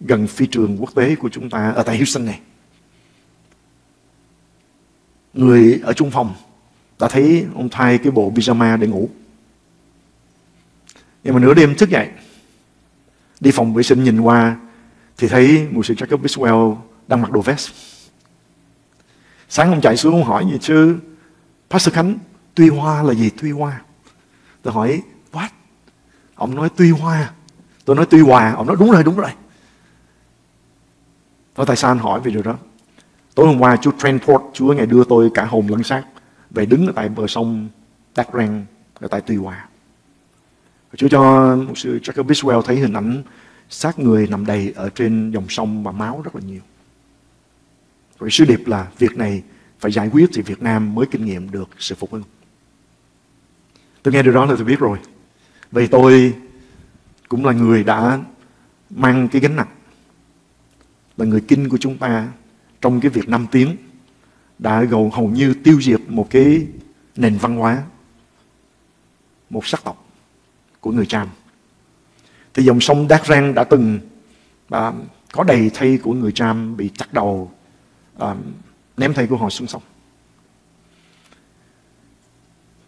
gần phi trường quốc tế của chúng ta ở tại Houston này. Người ở chung phòng đã thấy ông thay cái bộ pyjama để ngủ. Nhưng mà nửa đêm thức dậy, đi phòng vệ sinh nhìn qua thì thấy mục sư Jacob Biswell đang mặc đồ vest. Sáng ông chạy xuống ông hỏi gì chứ Pastor Khánh, Tuy Hoa là gì? Tuy Hoa. Tôi hỏi what? Ông nói Tuy Hoa. Tôi nói Tuy Hòa. Ông nói đúng rồi, đúng rồi. Tôi tại sao anh hỏi về điều đó? Tối hôm qua chú transport, Chúa Ngài đưa tôi cả hồn lẫn xác về đứng ở tại bờ sông Đắk Rang ở tại Tuy Hòa. Chúa cho mục sư Jacob Biswell thấy hình ảnh xác người nằm đầy ở trên dòng sông và máu rất là nhiều. Rồi sứ điệp là việc này phải giải quyết thì Việt Nam mới kinh nghiệm được sự phục hưng. Tôi nghe điều đó là tôi biết rồi. Vì tôi cũng là người đã mang cái gánh nặng là người Kinh của chúng ta trong cái việc 5 tiếng đã hầu như tiêu diệt một cái nền văn hóa, một sắc tộc của người Cham. Thì dòng sông Đắk Rang đã từng có đầy thây của người Cham bị chặt đầu, ném thây của họ xuống sông.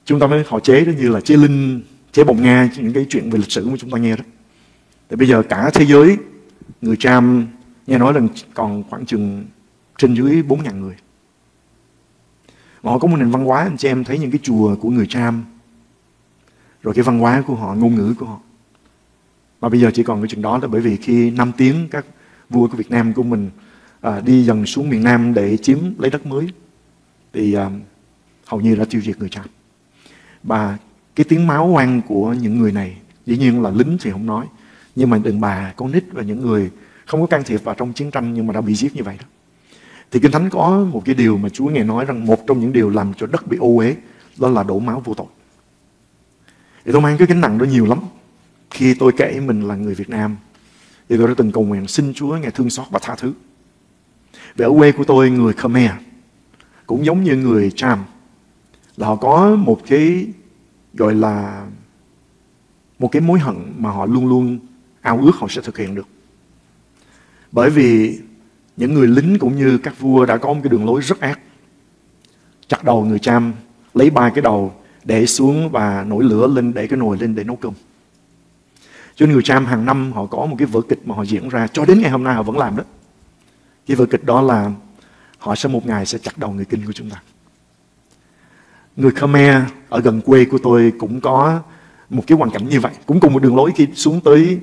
Chúng ta mới họ chế đó như là chế Linh, chế Bồng Nga, những cái chuyện về lịch sử mà chúng ta nghe đó. Thì bây giờ cả thế giới người Cham nghe nói là còn khoảng chừng trên dưới 4.000 người. Mà họ có một nền văn hóa, anh chị em thấy những cái chùa của người Cham, rồi cái văn hóa của họ, ngôn ngữ của họ. Mà bây giờ chỉ còn cái chuyện đó là bởi vì khi 5 tiếng các vua của Việt Nam của mình đi dần xuống miền Nam để chiếm lấy đất mới thì hầu như đã tiêu diệt người Cham. Và cái tiếng máu oan của những người này, dĩ nhiên là lính thì không nói, nhưng mà đàn bà, con nít và những người không có can thiệp vào trong chiến tranh nhưng mà đã bị giết như vậy đó. Thì Kinh Thánh có một cái điều mà Chúa Ngài nói rằng một trong những điều làm cho đất bị ô uế đó là đổ máu vô tội. Thì tôi mang cái gánh nặng đó nhiều lắm. Khi tôi kể mình là người Việt Nam thì tôi đã từng cầu nguyện xin Chúa Ngài thương xót và tha thứ. Vì ở quê của tôi người Khmer cũng giống như người Cham là họ có một cái gọi là một cái mối hận mà họ luôn luôn ao ước họ sẽ thực hiện được. Bởi vì những người lính cũng như các vua đã có một cái đường lối rất ác. Chặt đầu người Cham, lấy ba cái đầu để xuống và nổi lửa lên, để cái nồi lên để nấu cơm. Cho nên người Cham hàng năm họ có một cái vở kịch mà họ diễn ra cho đến ngày hôm nay họ vẫn làm đó. Cái vở kịch đó là họ sẽ một ngày sẽ chặt đầu người Kinh của chúng ta. Người Khmer ở gần quê của tôi cũng có một cái hoàn cảnh như vậy, cũng cùng một đường lối khi xuống tới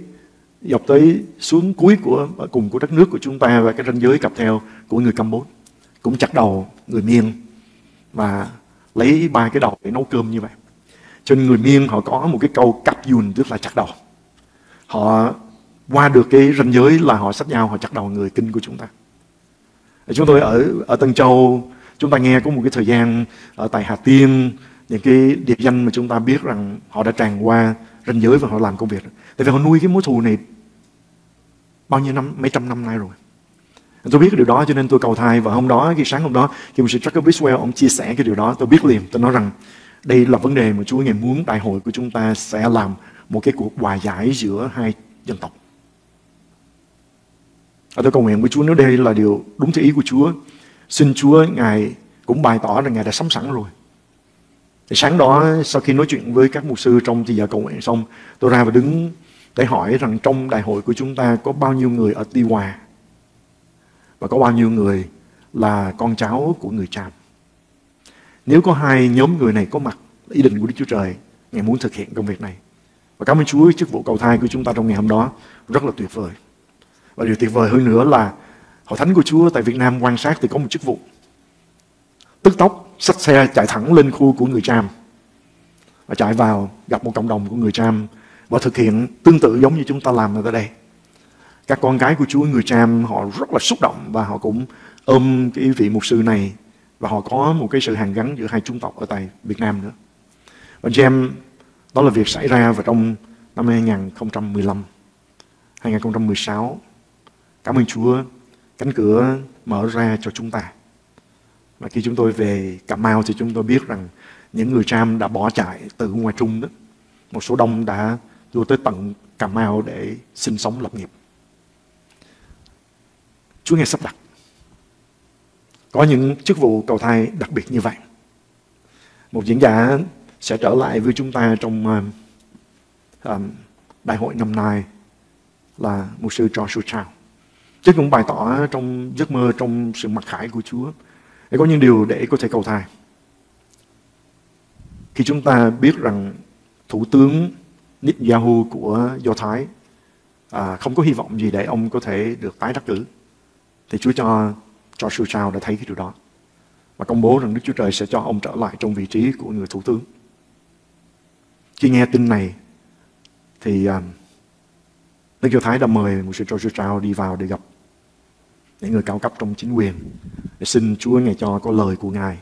dọc tới xuống cuối của cùng của đất nước của chúng ta và cái ranh giới cặp theo của người Campuchia cũng chặt đầu người Miên và lấy ba cái đầu để nấu cơm như vậy. Cho nên người Miên họ có một cái câu cặp dùn, tức là chặt đầu. Họ qua được cái ranh giới là họ xách nhau họ chặt đầu người Kinh của chúng ta. Chúng tôi ở Tân Châu, chúng ta nghe có một cái thời gian ở tại Hà Tiên, những cái địa danh mà chúng ta biết rằng họ đã tràn qua ranh giới và họ làm công việc. Tại vì họ nuôi cái mối thù này bao nhiêu năm, mấy trăm năm nay rồi. Tôi biết cái điều đó cho nên tôi cầu thai. Và hôm đó, cái sáng hôm đó, khi mà sư Jacob Biswell ông chia sẻ cái điều đó, tôi biết liền. Tôi nói rằng đây là vấn đề mà Chúa Ngài muốn đại hội của chúng ta sẽ làm một cái cuộc hòa giải giữa hai dân tộc. Tôi cầu nguyện với Chúa, nếu đây là điều đúng theo ý của Chúa, xin Chúa Ngài cũng bày tỏ rằng Ngài đã sắm sẵn rồi. Thì sáng đó, sau khi nói chuyện với các mục sư trong thời giờ cầu nguyện xong, tôi ra và đứng để hỏi rằng trong đại hội của chúng ta có bao nhiêu người ở Tuy Hòa và có bao nhiêu người là con cháu của người Cham. Nếu có hai nhóm người này có mặt, ý định của Đức Chúa Trời Ngài muốn thực hiện công việc này. Và cảm ơn Chúa, chức vụ cầu thai của chúng ta trong ngày hôm đó rất là tuyệt vời. Và điều tuyệt vời hơn nữa là Hội Thánh của Chúa tại Việt Nam quan sát thì có một chức vụ tức tốc xách xe chạy thẳng lên khu của người Cham và chạy vào gặp một cộng đồng của người Cham và thực hiện tương tự giống như chúng ta làm ở đây. Các con cái của Chúa người Cham họ rất là xúc động và họ cũng ôm cái vị mục sư này và họ có một cái sự hàn gắn giữa hai chủng tộc ở tại Việt Nam nữa. Và chị em, đó là việc xảy ra vào trong năm 2015, 2016. Cảm ơn Chúa, cánh cửa mở ra cho chúng ta. Và khi chúng tôi về Cà Mau thì chúng tôi biết rằng những người Cham đã bỏ chạy từ ngoài Trung đó. Một số đông đã đưa tới tận Cà Mau để sinh sống lập nghiệp. Chúa Ngài sắp đặt. Có những chức vụ cầu thai đặc biệt như vậy. Một diễn giả sẽ trở lại với chúng ta trong đại hội năm nay là mục sư Joshua Chow. Chứ cũng bày tỏ trong giấc mơ, trong sự mặc khải của Chúa để có những điều để có thể cầu thai. Khi chúng ta biết rằng Thủ tướng Netanyahu của Do Thái không có hy vọng gì để ông có thể được tái đắc cử, thì Chúa cho Joshua Chow đã thấy cái điều đó và công bố rằng Đức Chúa Trời sẽ cho ông trở lại trong vị trí của người thủ tướng. Khi nghe tin này thì Đức Do Thái đã mời mục sư Joshua Chow đi vào để gặp những người cao cấp trong chính quyền để xin Chúa Ngài cho có lời của Ngài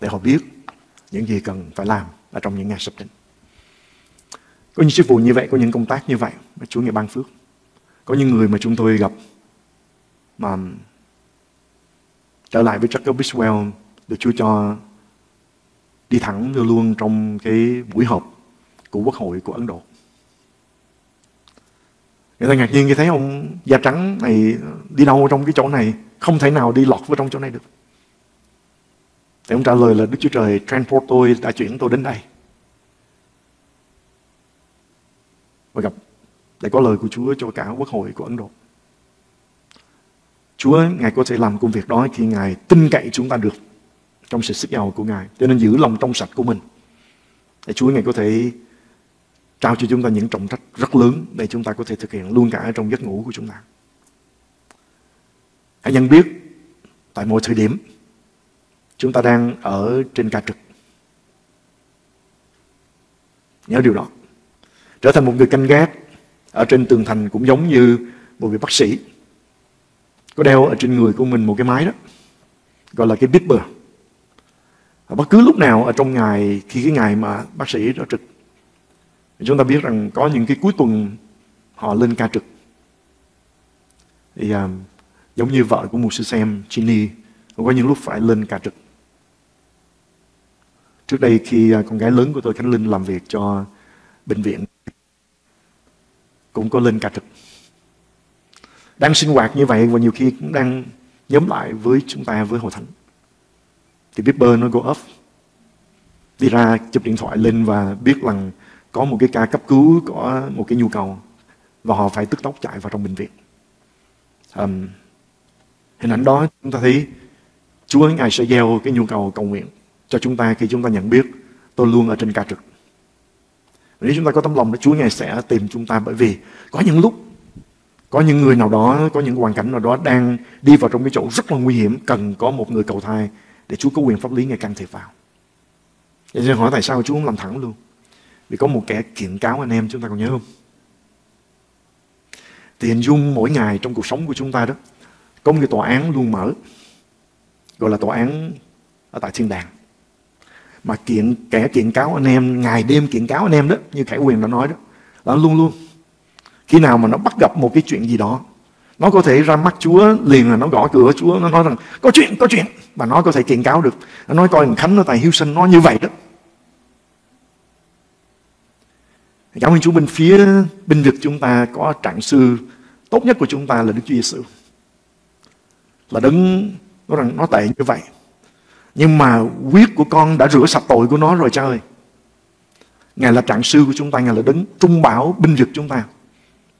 để họ biết những gì cần phải làm ở trong những ngày sắp đến. Có những chức vụ như vậy, có những công tác như vậy mà Chúa Ngài ban phước. Có những người mà chúng tôi gặp mà trở lại với Jacob Biswell được Chúa cho đi thẳng vô luôn trong cái buổi họp của Quốc hội của Ấn Độ. Người ta ngạc nhiên khi thấy ông da trắng này đi đâu trong cái chỗ này, không thể nào đi lọt vào trong chỗ này được. Thì ông trả lời là Đức Chúa Trời transport tôi, đã chuyển tôi đến đây. Và gặp để có lời của Chúa cho cả Quốc hội của Ấn Độ. Chúa Ngài có thể làm công việc đó khi Ngài tin cậy chúng ta được trong sự sức giàu của Ngài. Cho nên giữ lòng trong sạch của mình để Chúa Ngài có thể trao cho chúng ta những trọng trách rất lớn để chúng ta có thể thực hiện luôn cả trong giấc ngủ của chúng ta. Hãy nhận biết tại mỗi thời điểm chúng ta đang ở trên ca trực. Nhớ điều đó. Trở thành một người canh gác ở trên tường thành cũng giống như một vị bác sĩ có đeo ở trên người của mình một cái máy đó, gọi là cái beeper. Bất cứ lúc nào ở trong ngày, khi cái ngày mà bác sĩ đó trực, chúng ta biết rằng có những cái cuối tuần họ lên ca trực. Thì giống như vợ của mục sư Sam, Chini, có những lúc phải lên ca trực. Trước đây khi con gái lớn của tôi, Khánh Linh, làm việc cho bệnh viện, cũng có lên ca trực. Đang sinh hoạt như vậy và nhiều khi cũng đang nhóm lại với chúng ta, với Hội Thánh. Thì beeper nó go off, đi ra chụp điện thoại lên và biết rằng có một cái ca cấp cứu, có một cái nhu cầu và họ phải tức tốc chạy vào trong bệnh viện. Hình ảnh đó chúng ta thấy Chúa Ngài sẽ gieo cái nhu cầu cầu nguyện cho chúng ta khi chúng ta nhận biết tôi luôn ở trên ca trực. Nếu chúng ta có tấm lòng đó, Chúa Ngài sẽ tìm chúng ta, bởi vì có những lúc có những người nào đó, có những hoàn cảnh nào đó đang đi vào trong cái chỗ rất là nguy hiểm, cần có một người cầu thai để Chúa có quyền pháp lý Ngài can thiệp vào. Nên hỏi tại sao Chúa không làm thẳng luôn? Vì có một kẻ kiện cáo anh em, chúng ta còn nhớ không? Thì hình dung mỗi ngày trong cuộc sống của chúng ta đó, có một cái tòa án luôn mở, gọi là tòa án ở tại thiên đàng. Mà kẻ kiện cáo anh em, ngày đêm kiện cáo anh em đó, như Khải Quyền đã nói đó, là luôn luôn. Khi nào mà nó bắt gặp một cái chuyện gì đó Nó có thể ra mắt Chúa liền, là nó gõ cửa Chúa, nó nói rằng có chuyện, và nó có thể kiện cáo được. Nó nói coi Khánh nó tại Houston nó như vậy đó. Cảm ơn Chúa, bên phía binh vực chúng ta có trạng sư tốt nhất của chúng ta là Đức Chúa Giêsu, là đấng nói rằng nó tệ như vậy, nhưng mà huyết của con đã rửa sạch tội của nó rồi cha ơi. Ngài là trạng sư của chúng ta, Ngài là đấng trung bảo binh vực chúng ta.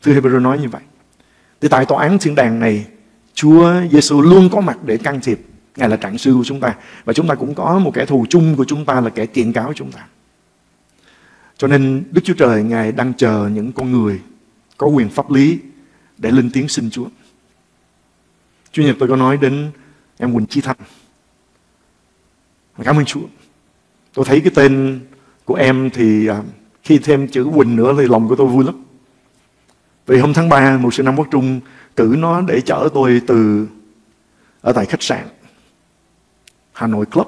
Thưa Hebrew nói như vậy. Thì tại tòa án thiên đàng này, Chúa Giêsu luôn có mặt để can thiệp. Ngài là trạng sư của chúng ta. Và chúng ta cũng có một kẻ thù chung của chúng ta là kẻ kiện cáo chúng ta. Cho nên Đức Chúa Trời Ngài đang chờ những con người có quyền pháp lý để lên tiếng xin Chúa. Chủ nhật tôi có nói đến em Quỳnh Chi Thanh. Cảm ơn Chúa. Tôi thấy cái tên của em thì khi thêm chữ Quỳnh nữa thì lòng của tôi vui lắm. Vì hôm tháng 3, một sư Nam Quốc Trung cử nó để chở tôi từ ở tại khách sạn Hà Nội Club,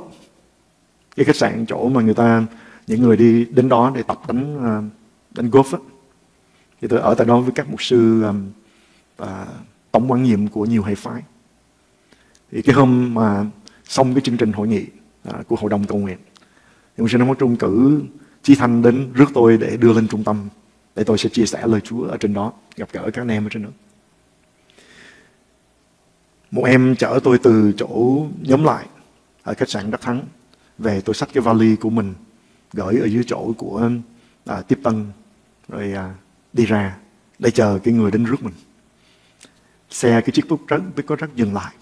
cái khách sạn chỗ mà người ta, những người đi đến đó để tập đánh golf đó. Thì tôi ở tại đó với các mục sư tổng quan nhiệm của nhiều hệ phái. Thì cái hôm mà xong cái chương trình hội nghị của Hội đồng Cầu Nguyện, thì một sư Nam Quốc Trung cử Chi Thanh đến rước tôi để đưa lên trung tâm, để tôi sẽ chia sẻ lời Chúa ở trên đó, gặp gỡ các anh em ở trên đó. Một em chở tôi từ chỗ nhóm lại ở khách sạn Đắc Thắng về, tôi xách cái vali của mình gửi ở dưới chỗ của tiếp tân, rồi đi ra để chờ cái người đến rước mình. Xe cái chiếc Pick-up truck dừng lại.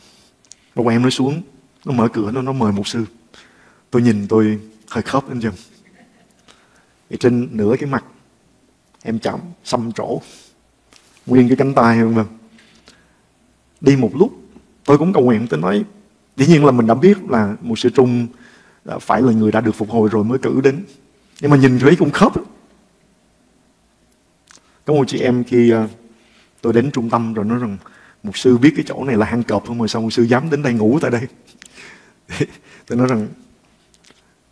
Một em nó xuống, nó mở cửa, nó mời mục sư. Tôi nhìn tôi hơi khớp lên chừng. Trên nửa cái mặt em chậm, xăm trổ, nguyên cái cánh tay hơn. Đi một lúc, tôi cũng cầu nguyện, tôi nói, dĩ nhiên là mình đã biết là một sư Trung phải là người đã được phục hồi rồi mới cử đến. Nhưng mà nhìn thấy cũng khớp. Có một chị em khi tôi đến trung tâm rồi nói rằng, mục sư biết cái chỗ này là hang cọp không mà sao mục sư dám đến đây ngủ tại đây. Tôi nói rằng,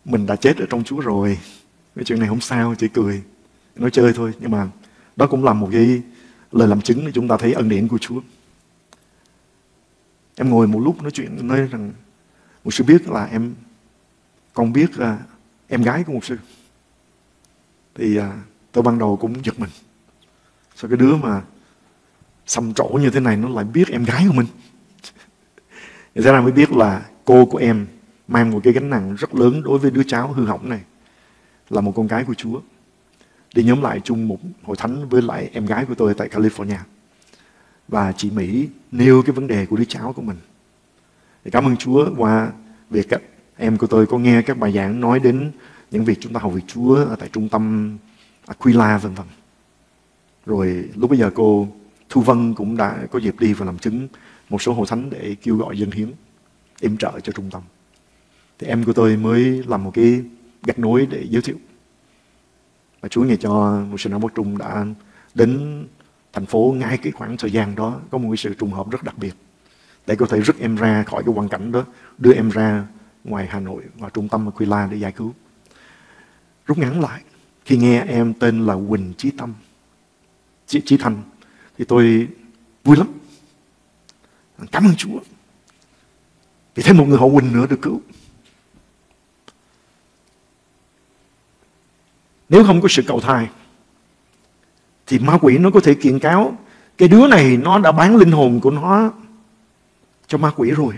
mình đã chết ở trong Chúa rồi, cái chuyện này không sao, chị cười. Nói chơi thôi, nhưng mà đó cũng là một cái lời làm chứng để chúng ta thấy ân điển của Chúa. Em ngồi một lúc nói chuyện, nói rằng mục sư biết là con biết em gái của mục sư. Thì tôi ban đầu cũng giật mình, sao cái đứa mà xăm trổ như thế này nó lại biết em gái của mình. Thế ra mới biết là cô của em mang một cái gánh nặng rất lớn đối với đứa cháu hư hỏng này, là một con gái của Chúa. Đi nhóm lại chung một hội thánh với lại em gái của tôi tại California. Và chị Mỹ nêu cái vấn đề của đứa cháu của mình. Thì cảm ơn Chúa qua việc em của tôi có nghe các bài giảng nói đến những việc chúng ta học việc Chúa ở tại trung tâm Aquila v.v. Rồi lúc bây giờ cô Thu Vân cũng đã có dịp đi và làm chứng một số hội thánh để kêu gọi dân hiến yểm trợ cho trung tâm. Thì em của tôi mới làm một cái gạch nối để giới thiệu. Và Chúa Ngài cho một sư Nam Quốc Trung đã đến thành phố ngay cái khoảng thời gian đó, có một sự trùng hợp rất đặc biệt để có thể rút em ra khỏi cái hoàn cảnh đó, đưa em ra ngoài Hà Nội và trung tâm Aquila để giải cứu. Rút ngắn lại, khi nghe em tên là Quỳnh Chí Thành thì tôi vui lắm. Cảm ơn Chúa vì thêm một người họ Quỳnh nữa được cứu. Nếu không có sự cầu thai thì ma quỷ nó có thể kiện cáo cái đứa này nó đã bán linh hồn của nó cho ma quỷ rồi.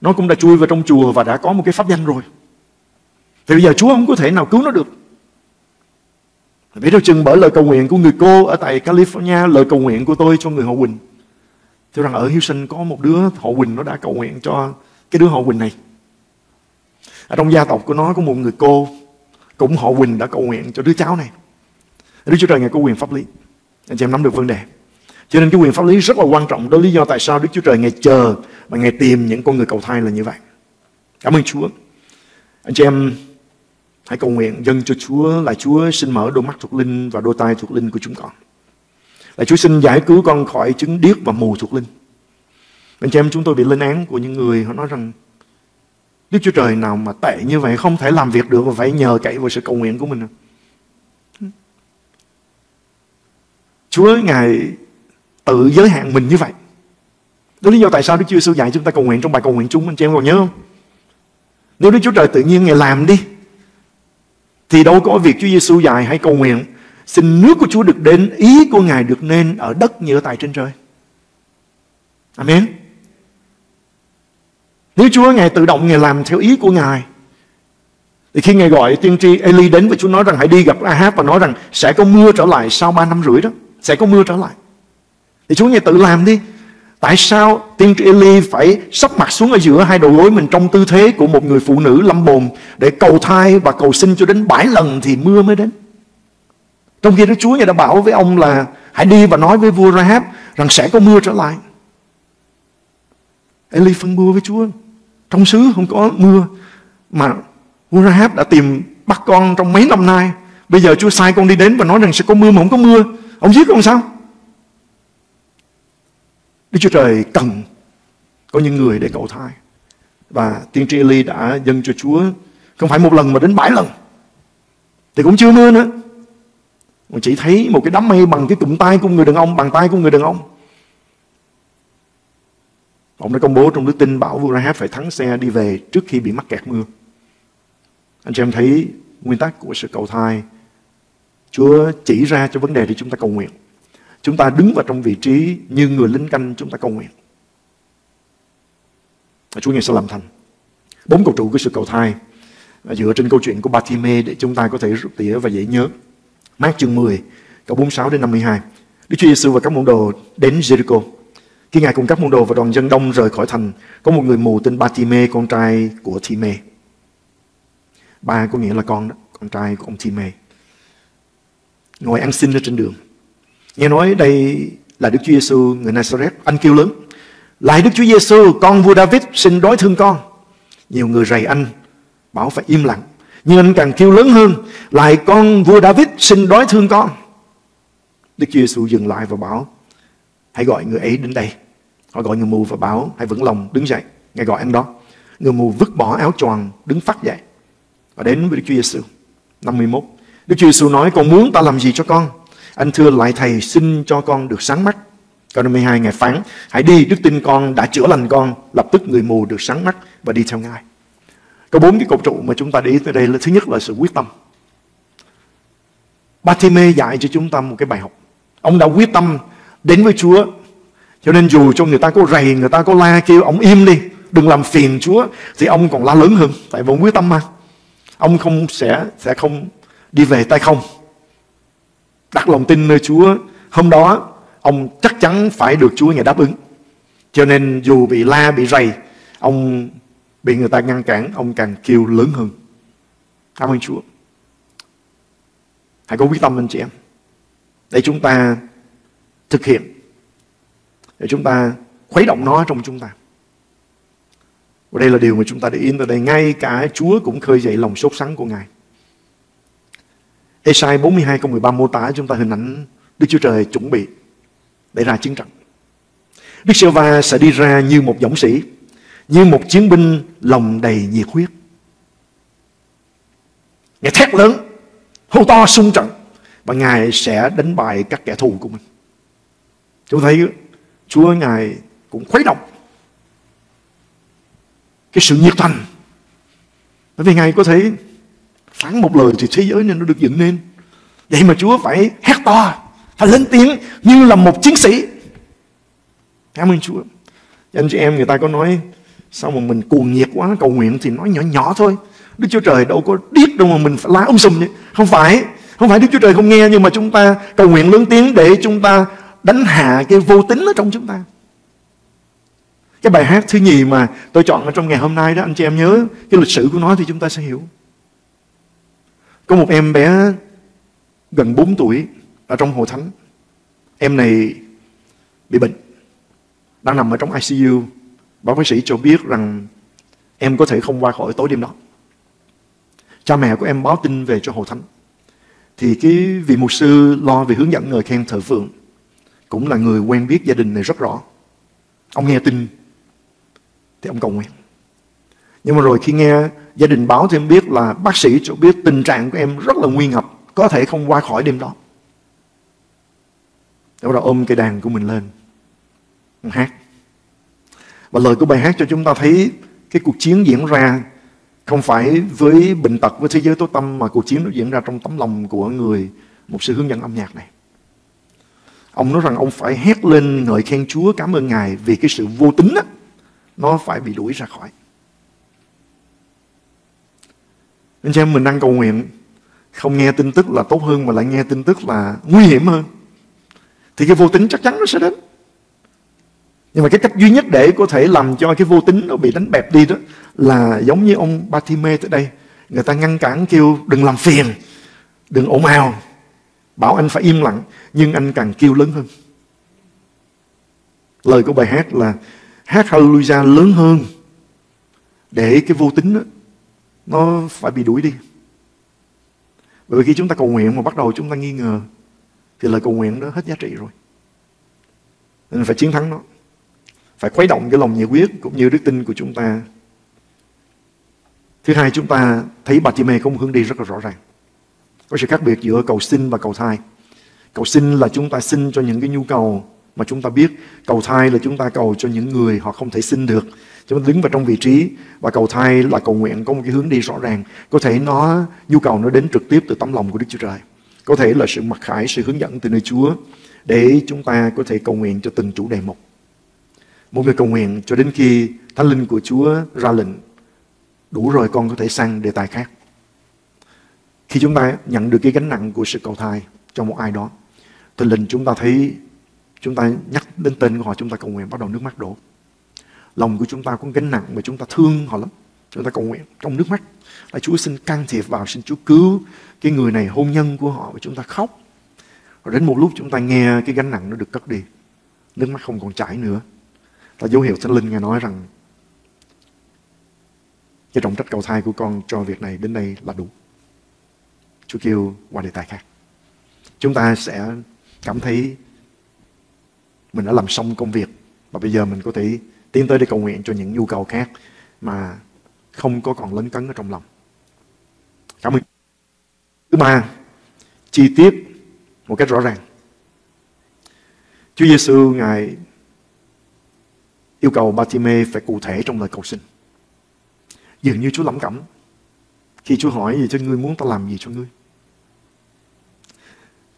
Nó cũng đã chui vào trong chùa và đã có một cái pháp danh rồi. Thì bây giờ Chúa không có thể nào cứu nó được. Biết đâu chừng bởi lời cầu nguyện của người cô ở tại California, lời cầu nguyện của tôi cho người họ Quỳnh. Thì rằng ở Houston có một đứa họ Quỳnh nó đã cầu nguyện cho cái đứa họ Quỳnh này. Ở trong gia tộc của nó có một người cô cũng họ Quỳnh đã cầu nguyện cho đứa cháu này. Đức Chúa Trời Ngài có quyền pháp lý. Anh chị em nắm được vấn đề. Cho nên cái quyền pháp lý rất là quan trọng. Đó là lý do tại sao Đức Chúa Trời Ngài chờ và Ngài tìm những con người cầu thai là như vậy. Cảm ơn Chúa. Anh chị em hãy cầu nguyện dâng cho Chúa là Chúa xin mở đôi mắt thuộc linh và đôi tai thuộc linh của chúng con. Là Chúa xin giải cứu con khỏi chứng điếc và mù thuộc linh. Anh chị em, chúng tôi bị lên án của những người họ nói rằng Đức Chúa Trời nào mà tệ như vậy, không thể làm việc được và phải nhờ cậy vào sự cầu nguyện của mình. Chúa Ngài tự giới hạn mình như vậy. Đó lý do tại sao Đức Chúa Giêsu dạy chúng ta cầu nguyện trong bài cầu nguyện chung, anh chị em còn nhớ không? Nếu Đức Chúa Trời tự nhiên Ngài làm đi, thì đâu có việc Chúa Giêsu dạy hãy cầu nguyện xin nước của Chúa được đến, ý của Ngài được nên ở đất như ở tại trên trời. Amen. Nếu Chúa Ngài tự động Ngài làm theo ý của Ngài, thì khi Ngài gọi tiên tri Ê-li đến và Chúa nói rằng hãy đi gặp Rahab và nói rằng sẽ có mưa trở lại sau 3 năm rưỡi đó, sẽ có mưa trở lại, thì Chúa Ngài tự làm đi. Tại sao tiên tri Ê-li phải sắp mặt xuống ở giữa hai đầu gối mình trong tư thế của một người phụ nữ lâm bồn để cầu thai và cầu xin cho đến 7 lần thì mưa mới đến? Trong khi Đức Chúa Ngài đã bảo với ông là hãy đi và nói với vua Rahab rằng sẽ có mưa trở lại. Ê-li phân mưa với Chúa. Trong xứ không có mưa, mà vua Rahab đã tìm bắt con trong mấy năm nay. Bây giờ Chúa sai con đi đến và nói rằng sẽ có mưa mà không có mưa, ông giết con sao? Đức Chúa Trời cần có những người để cầu thai. Và tiên tri Ê-li đã dâng cho Chúa không phải 1 lần mà đến 7 lần. Thì cũng chưa mưa nữa, mình chỉ thấy một cái đám mây bằng cái cụm tay của người đàn ông, bàn tay của người đàn ông. Ông đã công bố trong đức tin bảo vua Rahab phải thắng xe đi về trước khi bị mắc kẹt mưa. Anh chị em thấy nguyên tắc của sự cầu thai. Chúa chỉ ra cho vấn đề để chúng ta cầu nguyện. Chúng ta đứng vào trong vị trí như người lính canh, chúng ta cầu nguyện. Chúa Ngài sẽ làm thành. 4 cầu trụ của sự cầu thai dựa trên câu chuyện của Ba-ti-mê để chúng ta có thể rút tỉa và dễ nhớ. Mác chương 10, câu 46 đến 52. Đức Chúa Giêsu và các môn đồ đến Jericho. Khi Ngài cùng các môn đồ và đoàn dân đông rời khỏi thành, có một người mù tên Ba-ti-mê, con trai của Thi-mê. Ba có nghĩa là con đó, con trai của ông Thi-mê. Ngồi ăn xin ở trên đường. Nghe nói đây là Đức Chúa Giêsu người Nazareth, anh kêu lớn: "Lạy Đức Chúa Giêsu, con vua David, xin đối thương con." Nhiều người rầy anh, bảo phải im lặng, nhưng anh càng kêu lớn hơn: "Lạy con vua David, xin đối thương con." Đức Chúa Giêsu dừng lại và bảo: "Hãy gọi người ấy đến đây." Họ gọi người mù và bảo: "Hãy vững lòng đứng dậy." Ngài gọi anh đó. Người mù vứt bỏ áo choàng, đứng phắt dậy và đến với Đức Chúa Giêsu. 51. Đức Chúa Giêsu nói: "Con muốn ta làm gì cho con?" Anh thưa: "Lạy thầy, xin cho con được sáng mắt." Câu 52, Ngài phán: "Hãy đi, đức tin con đã chữa lành con." Lập tức người mù được sáng mắt và đi theo Ngài. Có 4 cái cột trụ mà chúng ta để ý tới đây là: thứ nhất là sự quyết tâm. Ba-ti-mê dạy cho chúng ta một cái bài học. Ông đã quyết tâm đến với Chúa, cho nên dù cho người ta có rầy, người ta có la kêu ông im đi, đừng làm phiền Chúa, thì ông còn la lớn hơn. Tại vì ông quyết tâm mà. Ông không sẽ không đi về tay không. Đặt lòng tin nơi Chúa. Hôm đó ông chắc chắn phải được Chúa Ngài đáp ứng. Cho nên dù bị la, bị rầy, ông bị người ta ngăn cản, ông càng kêu lớn hơn. Cảm ơn Chúa. Hãy có quyết tâm anh chị em, để chúng ta thực hiện, để chúng ta khuấy động nó trong chúng ta. Và đây là điều mà chúng ta để ý. Từ đây ngay cả Chúa cũng khơi dậy lòng sốt sắng của Ngài. Ê-sai 42 câu 13 mô tả chúng ta hình ảnh Đức Chúa Trời chuẩn bị để ra chiến trận. Đức Giê-hô-va sẽ đi ra như một dũng sĩ, như một chiến binh lòng đầy nhiệt huyết. Ngài thét lớn, hô to xung trận, và Ngài sẽ đánh bại các kẻ thù của mình. Chúng thấy Chúa Ngài cũng khuấy động cái sự nhiệt thành. Bởi vì Ngài có thể phán một lời thì thế giới nên nó được dựng nên. Vậy mà Chúa phải hét to, phải lên tiếng như là một chiến sĩ. Cảm ơn Chúa. Anh chị em, người ta có nói sao mà mình cuồng nhiệt quá cầu nguyện thì nói nhỏ nhỏ thôi. Đức Chúa Trời đâu có điếc đâu mà mình phải la sùm. Không phải Đức Chúa Trời không nghe, nhưng mà chúng ta cầu nguyện lớn tiếng để chúng ta đánh hạ cái vô tính ở trong chúng ta. Cái bài hát thứ nhì mà tôi chọn ở trong ngày hôm nay đó, anh chị em nhớ cái lịch sử của nó thì chúng ta sẽ hiểu. Có một em bé gần 4 tuổi ở trong hội thánh. Em này bị bệnh, đang nằm ở trong ICU. Bác sĩ cho biết rằng em có thể không qua khỏi tối đêm đó. Cha mẹ của em báo tin về cho hội thánh. Thì cái vị mục sư lo về hướng dẫn người khen thờ phượng, cũng là người quen biết gia đình này rất rõ. Ông nghe tin thì ông cầu nguyện. Nhưng mà rồi khi nghe gia đình báo thì em biết là bác sĩ cho biết tình trạng của em rất là nguy ngập, có thể không qua khỏi đêm đó. Rồi ôm cây đàn của mình lên, ông hát. Và lời của bài hát cho chúng ta thấy cái cuộc chiến diễn ra không phải với bệnh tật, với thế giới tối tăm, mà cuộc chiến nó diễn ra trong tấm lòng của người một sự hướng dẫn âm nhạc này. Ông nói rằng ông phải hét lên ngợi khen Chúa, cảm ơn Ngài, vì cái sự vô tính đó, nó phải bị đuổi ra khỏi. Anh chị em, mình đang cầu nguyện không nghe tin tức là tốt hơn, mà lại nghe tin tức là nguy hiểm hơn, thì cái vô tính chắc chắn nó sẽ đến. Nhưng mà cái cách duy nhất để có thể làm cho cái vô tính nó bị đánh bẹp đi đó là giống như ông Ba-ti-mê tới đây. Người ta ngăn cản kêu đừng làm phiền, đừng ồn ào, bảo anh phải im lặng, nhưng anh càng kêu lớn hơn. Lời của bài hát là hát Hallelujah lớn hơn để cái vô tính đó, nó phải bị đuổi đi. Bởi vì khi chúng ta cầu nguyện mà bắt đầu chúng ta nghi ngờ thì lời cầu nguyện đó hết giá trị rồi. Nên phải chiến thắng nó, phải khuấy động cái lòng nhiệt huyết cũng như đức tin của chúng ta. Thứ hai, chúng ta thấy Ba-ti-mê có một hướng đi rất là rõ ràng. Có sự khác biệt giữa cầu xin và cầu thai. Cầu xin là chúng ta xin cho những cái nhu cầu mà chúng ta biết. Cầu thai là chúng ta cầu cho những người họ không thể xin được. Chúng ta đứng vào trong vị trí. Và cầu thai là cầu nguyện có một cái hướng đi rõ ràng. Có thể nó nhu cầu nó đến trực tiếp từ tấm lòng của Đức Chúa Trời. Có thể là sự mặc khải, sự hướng dẫn từ nơi Chúa để chúng ta có thể cầu nguyện cho từng chủ đề một. Mỗi người cầu nguyện cho đến khi Thánh Linh của Chúa ra lệnh đủ rồi, con có thể sang đề tài khác. Khi chúng ta nhận được cái gánh nặng của sự cầu thai cho một ai đó, Thánh Linh chúng ta thấy, chúng ta nhắc đến tên của họ, chúng ta cầu nguyện, bắt đầu nước mắt đổ. Lòng của chúng ta có gánh nặng mà chúng ta thương họ lắm, chúng ta cầu nguyện trong nước mắt là Chúa xin can thiệp vào, xin Chúa cứu cái người này, hôn nhân của họ, và chúng ta khóc. Rồi đến một lúc chúng ta nghe cái gánh nặng nó được cất đi, nước mắt không còn chảy nữa, là dấu hiệu Thánh Linh nghe nói rằng cái trọng trách cầu thai của con cho việc này đến đây là đủ. Chúa kêu qua đề tài khác. Chúng ta sẽ cảm thấy mình đã làm xong công việc và bây giờ mình có thể tiến tới để cầu nguyện cho những nhu cầu khác mà không có còn lấn cấn ở trong lòng. Cảm ơn. Thứ ba, chi tiết một cách rõ ràng. Chúa Giêsu Ngài yêu cầu Ba-ti-mê phải cụ thể trong lời cầu xin. Dường như Chúa lẩm cẩm khi Chúa hỏi gì cho ngươi, muốn ta làm gì cho ngươi.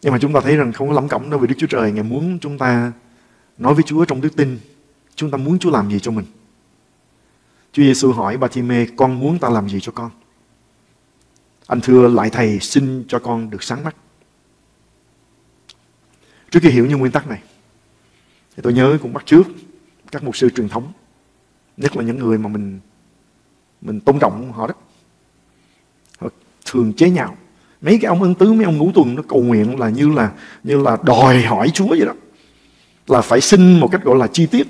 Nhưng mà chúng ta thấy rằng không có lẩm cẩm đâu, vì Đức Chúa Trời Ngài muốn chúng ta nói với Chúa trong đức tin. Chúng ta muốn Chúa làm gì cho mình. Chúa Giêsu hỏi Ba-ti-mê, con muốn ta làm gì cho con? Anh thưa, lại Thầy, xin cho con được sáng mắt. Trước khi hiểu những nguyên tắc này thì tôi nhớ cũng bắt chước các mục sư truyền thống, nhất là những người mà mình tôn trọng họ đó. Họ thường chế nhạo mấy cái ông ân tứ, mấy ông ngũ tuần nó cầu nguyện là như là đòi hỏi Chúa vậy đó, là phải xin một cách gọi là chi tiết.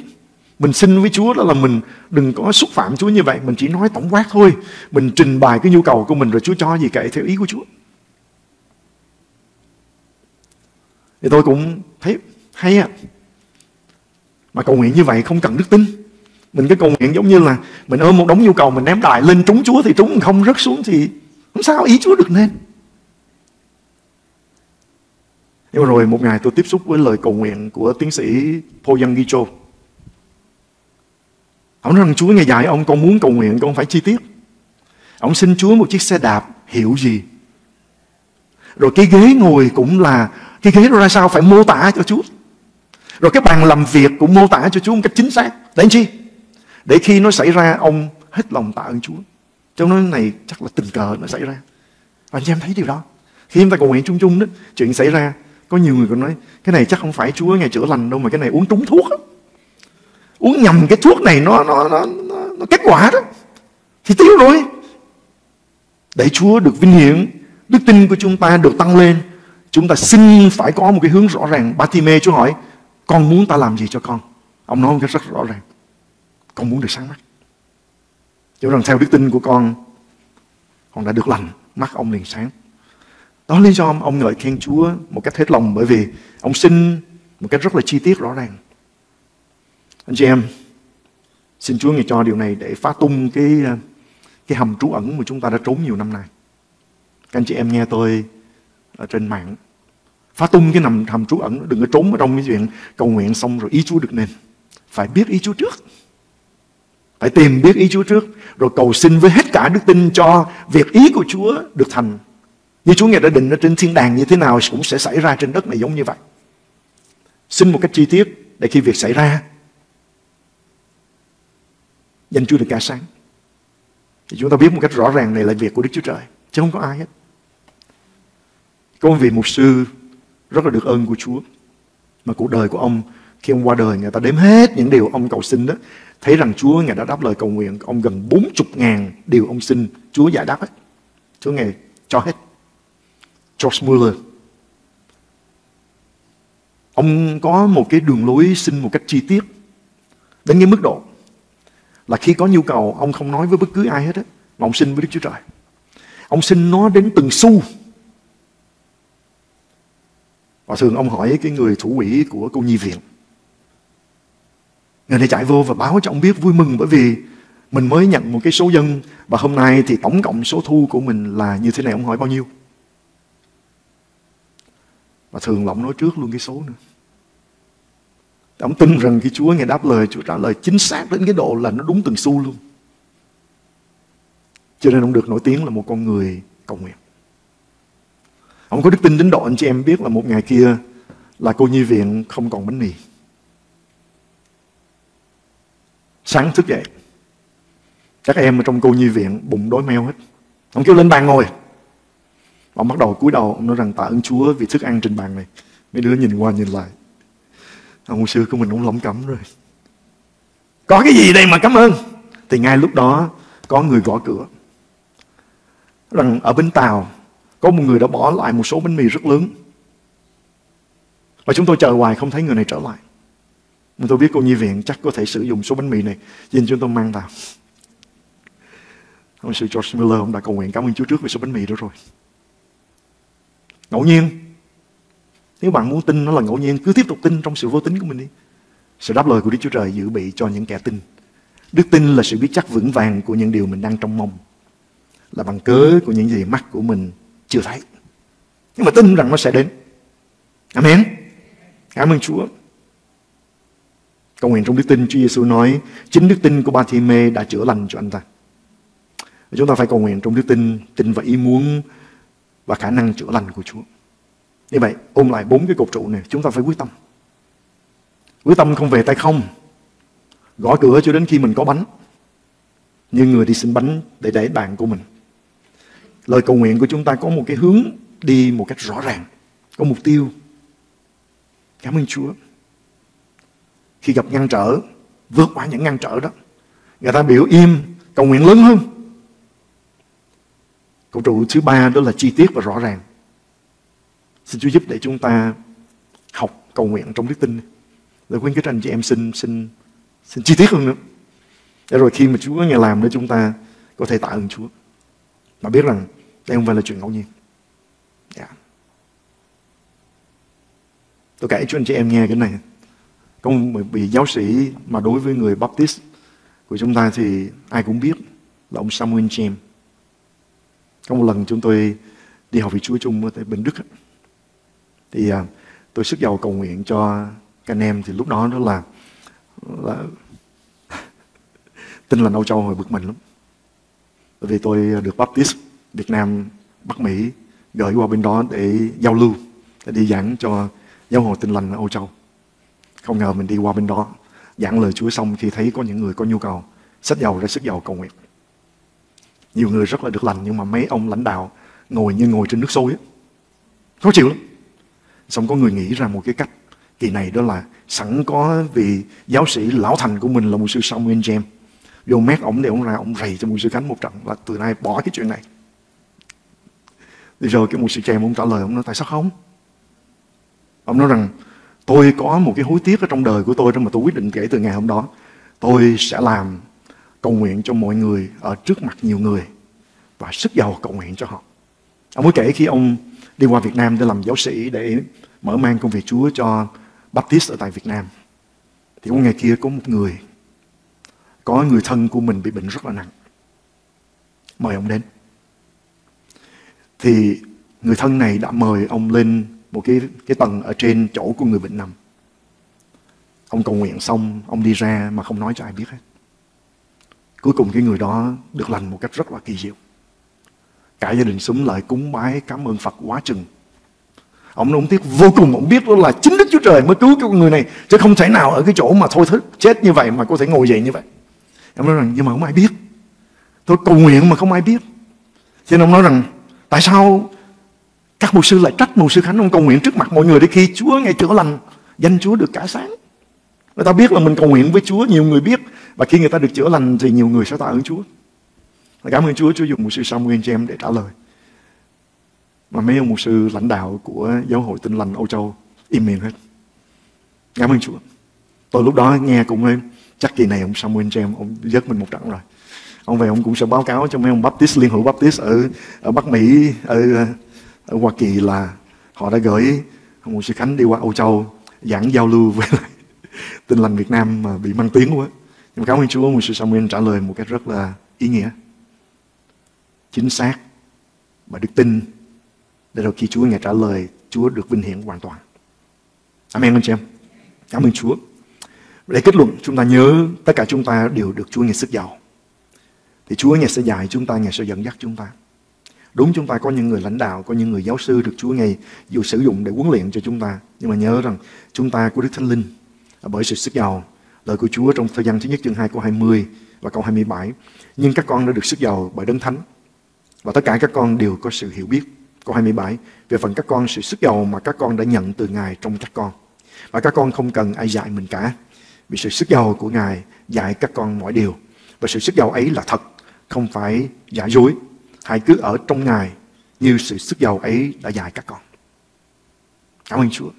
Mình xin với Chúa đó là mình đừng có xúc phạm Chúa như vậy, mình chỉ nói tổng quát thôi, mình trình bày cái nhu cầu của mình rồi Chúa cho gì kệ theo ý của Chúa. Thì tôi cũng thấy hay à. Mà cầu nguyện như vậy không cần đức tin. Mình cái cầu nguyện giống như là mình ôm một đống nhu cầu, mình ném đài lên, trúng Chúa thì trúng, không rớt xuống thì không sao, ý Chúa được nên. Nhưng rồi một ngày tôi tiếp xúc với lời cầu nguyện của tiến sĩ Poyang-Gicho. Ông nói rằng Chúa Ngài dạy ông, con muốn cầu nguyện con phải chi tiết. Ông xin Chúa một chiếc xe đạp hiệu gì, rồi cái ghế ngồi cũng là cái ghế đó ra sao, phải mô tả cho Chúa. Rồi cái bàn làm việc cũng mô tả cho Chúa một cách chính xác. Để chi? Để khi nó xảy ra ông hết lòng tạ ơn Chúa. Trong nói này chắc là tình cờ nó xảy ra. Và anh em thấy điều đó. Khi chúng ta cầu nguyện chung chung đó, chuyện xảy ra, có nhiều người còn nói cái này chắc không phải Chúa Ngài chữa lành đâu, mà cái này uống trúng thuốc đó. Uống nhầm cái thuốc này nó kết quả đó thì tiêu rồi. Để Chúa được vinh hiển, đức tin của chúng ta được tăng lên, chúng ta xin phải có một cái hướng rõ ràng. Ba-ti-mê, Chúa hỏi con muốn ta làm gì cho con? Ông nói một cái rất rõ ràng, con muốn được sáng mắt. Chứ rằng theo đức tin của con đã được lành, mắt ông liền sáng. Đó lý do ông ngợi khen Chúa một cách hết lòng, bởi vì ông xin một cách rất là chi tiết rõ ràng. Anh chị em, xin Chúa Ngài cho điều này để phá tung cái hầm trú ẩn mà chúng ta đã trốn nhiều năm nay. Các anh chị em nghe tôi ở trên mạng, phá tung cái hầm trú ẩn, đừng có trốn ở trong cái chuyện cầu nguyện xong rồi ý Chúa được nên. phải biết ý Chúa trước. Phải tìm biết ý Chúa trước, rồi cầu xin với hết cả đức tin cho việc ý của Chúa được thành. Như Chúa Ngài đã định ở trên thiên đàng như thế nào cũng sẽ xảy ra trên đất này giống như vậy. Xin một cách chi tiết để khi việc xảy ra, danh Chúa được ca sáng. Thì chúng ta biết một cách rõ ràng này là việc của Đức Chúa Trời, chứ không có ai hết. Công việc mục sư rất là được ơn của Chúa. Mà cuộc đời của ông, khi ông qua đời, người ta đếm hết những điều ông cầu xin đó, thấy rằng Chúa Ngài đã đáp lời cầu nguyện ông gần 40.000 điều ông xin, Chúa giải đáp hết. Chúa Ngài cho hết. George Muller, ông có một cái đường lối xin một cách chi tiết đến cái mức độ là khi có nhu cầu ông không nói với bất cứ ai hết á, mà ông xin với Đức Chúa Trời. Ông xin nó đến từng xu. Và thường ông hỏi cái người thủ quỹ của cô nhi viện, người này chạy vô và báo cho ông biết vui mừng bởi vì mình mới nhận một cái số dân và hôm nay thì tổng cộng số thu của mình là như thế này. Ông hỏi bao nhiêu? Và thường là ông nói trước luôn cái số nữa. Ông tin rằng khi Chúa Ngài đáp lời, Chúa trả lời chính xác đến cái độ là nó đúng từng xu luôn. Cho nên ông được nổi tiếng là một con người cầu nguyện. Ông có đức tin đến độ anh chị em biết là một ngày kia là cô nhi viện không còn bánh mì. Sáng thức dậy, các em ở trong cô nhi viện bụng đói meo hết. Ông kêu lên bàn ngồi. Ông bắt đầu cúi đầu, ông nói rằng tạ ơn Chúa vì thức ăn trên bàn này. Mấy đứa nhìn qua nhìn lại, ông sư của mình ông lỏng cẩm rồi. Có cái gì đây mà cảm ơn? Thì ngay lúc đó có người gõ cửa. Rằng ở bên Tàu có một người đã bỏ lại một số bánh mì rất lớn. Và chúng tôi chờ hoài không thấy người này trở lại. Mà tôi biết cô nhi viện chắc có thể sử dụng số bánh mì này, nên chúng tôi mang vào. Ông sư George Miller ông đã cầu nguyện cảm ơn Chúa trước về số bánh mì đó rồi. Ngẫu nhiên. Nếu bạn muốn tin nó là ngẫu nhiên, cứ tiếp tục tin trong sự vô tính của mình đi. Sự đáp lời của Đức Chúa Trời dự bị cho những kẻ tin. Đức tin là sự biết chắc vững vàng của những điều mình đang trông mong, là bằng cớ của những gì mắt của mình chưa thấy, nhưng mà tin rằng nó sẽ đến. Amen. Cảm ơn Chúa. Cầu nguyện trong đức tin, Chúa Giêsu nói chính đức tin của Ba-ti-mê đã chữa lành cho anh ta. Chúng ta phải cầu nguyện trong đức tin, tin và ý muốn và khả năng chữa lành của Chúa. Như vậy, ôm lại 4 cái cột trụ này, chúng ta phải quyết tâm. Quyết tâm không về tay không. Gõ cửa cho đến khi mình có bánh, như người đi xin bánh để đẩy bàn của mình. Lời cầu nguyện của chúng ta có một cái hướng đi một cách rõ ràng, có mục tiêu. Cảm ơn Chúa. Khi gặp ngăn trở, vượt qua những ngăn trở đó, người ta biểu im, cầu nguyện lớn hơn. Cột trụ thứ 3 đó là chi tiết và rõ ràng. Xin Chúa giúp để chúng ta học cầu nguyện trong đức tin. Lời khuyên các anh chị em xin chi tiết hơn nữa. Để rồi khi mà Chúa Ngài làm để chúng ta có thể tạ ơn Chúa. Mà biết rằng đây không phải là chuyện ngẫu nhiên. Yeah. Tôi kể cho anh chị em nghe cái này. Công vị giáo sĩ mà đối với người Baptist của chúng ta thì ai cũng biết là ông Samuel James. Có một lần chúng tôi đi học về Chúa chung ở bên Đức. Thì tôi sức giàu cầu nguyện cho các anh em. Thì lúc đó đó là tin lành Âu Châu hồi bực mình lắm. Bởi vì tôi được Baptist Việt Nam, Bắc Mỹ gửi qua bên đó để giao lưu, để đi giảng cho giáo hội tin lành Âu Châu. Không ngờ mình đi qua bên đó giảng lời Chúa xong, khi thấy có những người có nhu cầu, xách giàu ra sức giàu cầu nguyện. Nhiều người rất là được lành, nhưng mà mấy ông lãnh đạo ngồi như ngồi trên nước sôi á, khó chịu lắm. Xong có người nghĩ ra một cái cách kỳ này, đó là sẵn có vị giáo sĩ lão thành của mình là mục sư Samuel James, vô mét ổng để ổng ra, ổng rầy cho mục sư Khánh một trận là từ nay bỏ cái chuyện này. Thì rồi cái mục sư James ổng trả lời, ổng nói tại sao không? Ổng nói rằng tôi có một cái hối tiếc ở trong đời của tôi đó, mà tôi quyết định kể từ ngày hôm đó tôi sẽ làm cầu nguyện cho mọi người ở trước mặt nhiều người và sức giàu cầu nguyện cho họ. Ông mới kể khi ông đi qua Việt Nam để làm giáo sĩ, để mở mang công việc Chúa cho Baptist ở tại Việt Nam. Thì một ngày kia có một người, có người thân của mình bị bệnh rất là nặng, mời ông đến. Thì người thân này đã mời ông lên một cái tầng ở trên chỗ của người bệnh nằm. Ông cầu nguyện xong, ông đi ra mà không nói cho ai biết hết. Cuối cùng cái người đó được lành một cách rất là kỳ diệu. Cả gia đình xúm lại cúng bái cảm ơn Phật quá chừng. Ông nóng tiếc vô cùng, ông biết đó là chính Đức Chúa Trời mới cứu cái người này, chứ không thể nào ở cái chỗ mà thôi chết như vậy mà có thể ngồi dậy như vậy. Ông nói rằng nhưng mà không ai biết, tôi cầu nguyện mà không ai biết. Cho nên ông nói rằng tại sao các mục sư lại trách mục sư Khánh ông cầu nguyện trước mặt mọi người để khi Chúa ngày chữa lành, danh Chúa được cả sáng. Người ta biết là mình cầu nguyện với Chúa, nhiều người biết, và khi người ta được chữa lành thì nhiều người sẽ tạ ơn Chúa. Cảm ơn Chúa, Chúa dùng mục sư Samuel James để trả lời. Mà mấy ông mục sư lãnh đạo của giáo hội Tin Lành Âu Châu im miệng hết. Cảm ơn Chúa. Tôi lúc đó nghe cũng em, chắc kỳ này ông Samuel James ông giật mình một trận rồi. Ông về ông cũng sẽ báo cáo cho mấy ông Baptist, Liên hữu Baptist ở Bắc Mỹ, ở Hoa Kỳ là họ đã gửi ông mục sư Khánh đi qua Âu Châu giảng giao lưu với lại Tin Lành Việt Nam mà bị mang tiếng quá. Nhưng cảm ơn Chúa, mục sư Samuel trả lời một cách rất là ý nghĩa, chính xác và đức tin, để rồi khi Chúa nghe trả lời, Chúa được vinh hiển hoàn toàn. Amen anh chị em. Cảm ơn Chúa. Để kết luận, chúng ta nhớ tất cả chúng ta đều được Chúa nghe sức giàu. Thì Chúa nghe sẽ dạy chúng ta, nghe sẽ dẫn dắt chúng ta. Đúng, chúng ta có những người lãnh đạo, có những người giáo sư được Chúa nghe dù sử dụng để huấn luyện cho chúng ta. Nhưng mà nhớ rằng chúng ta có Đức Thánh Linh. Bởi sự sức giàu, lời của Chúa trong thời gian thứ nhất chương 2 câu 20 và câu 27. Nhưng các con đã được sức giàu bởi Đấng Thánh, và tất cả các con đều có sự hiểu biết. Câu 27. Về phần các con, sự sức giàu mà các con đã nhận từ Ngài trong các con. Và các con không cần ai dạy mình cả, vì sự sức giàu của Ngài dạy các con mọi điều. Và sự sức giàu ấy là thật, không phải giả dối. Hãy cứ ở trong Ngài như sự sức giàu ấy đã dạy các con. Cảm ơn Chúa.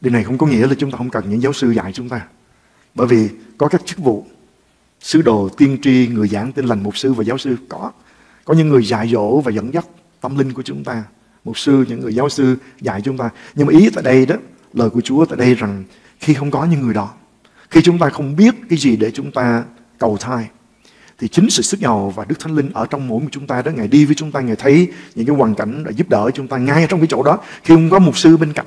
Điều này không có nghĩa là chúng ta không cần những giáo sư dạy chúng ta. Bởi vì có các chức vụ, sứ đồ, tiên tri, người giảng tin lành, mục sư và giáo sư có. Có những người dạy dỗ và dẫn dắt tâm linh của chúng ta. Mục sư, những người giáo sư dạy chúng ta. Nhưng mà ý tại đây đó, lời của Chúa tại đây rằng khi không có những người đó, khi chúng ta không biết cái gì để chúng ta cầu thai, thì chính sự sức giàu và Đức Thánh Linh ở trong mỗi một chúng ta đó, Ngài đi với chúng ta, Ngài thấy những cái hoàn cảnh đã giúp đỡ chúng ta ngay trong cái chỗ đó. Khi không có mục sư bên cạnh,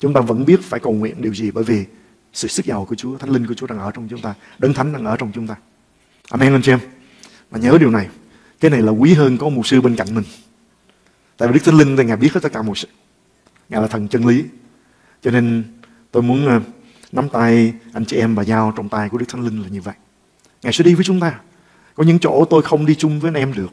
chúng ta vẫn biết phải cầu nguyện điều gì, bởi vì sự sức giàu của Chúa, Thánh Linh của Chúa đang ở trong chúng ta, Đấng Thánh đang ở trong chúng ta. Amen anh chị em. Và nhớ điều này, cái này là quý hơn có mục sư bên cạnh mình. Tại vì Đức Thánh Linh thì Ngài biết hết tất cả mục sư, Ngài là thần chân lý. Cho nên tôi muốn nắm tay anh chị em và giao trong tay của Đức Thánh Linh là như vậy. Ngài sẽ đi với chúng ta. Có những chỗ tôi không đi chung với anh em được,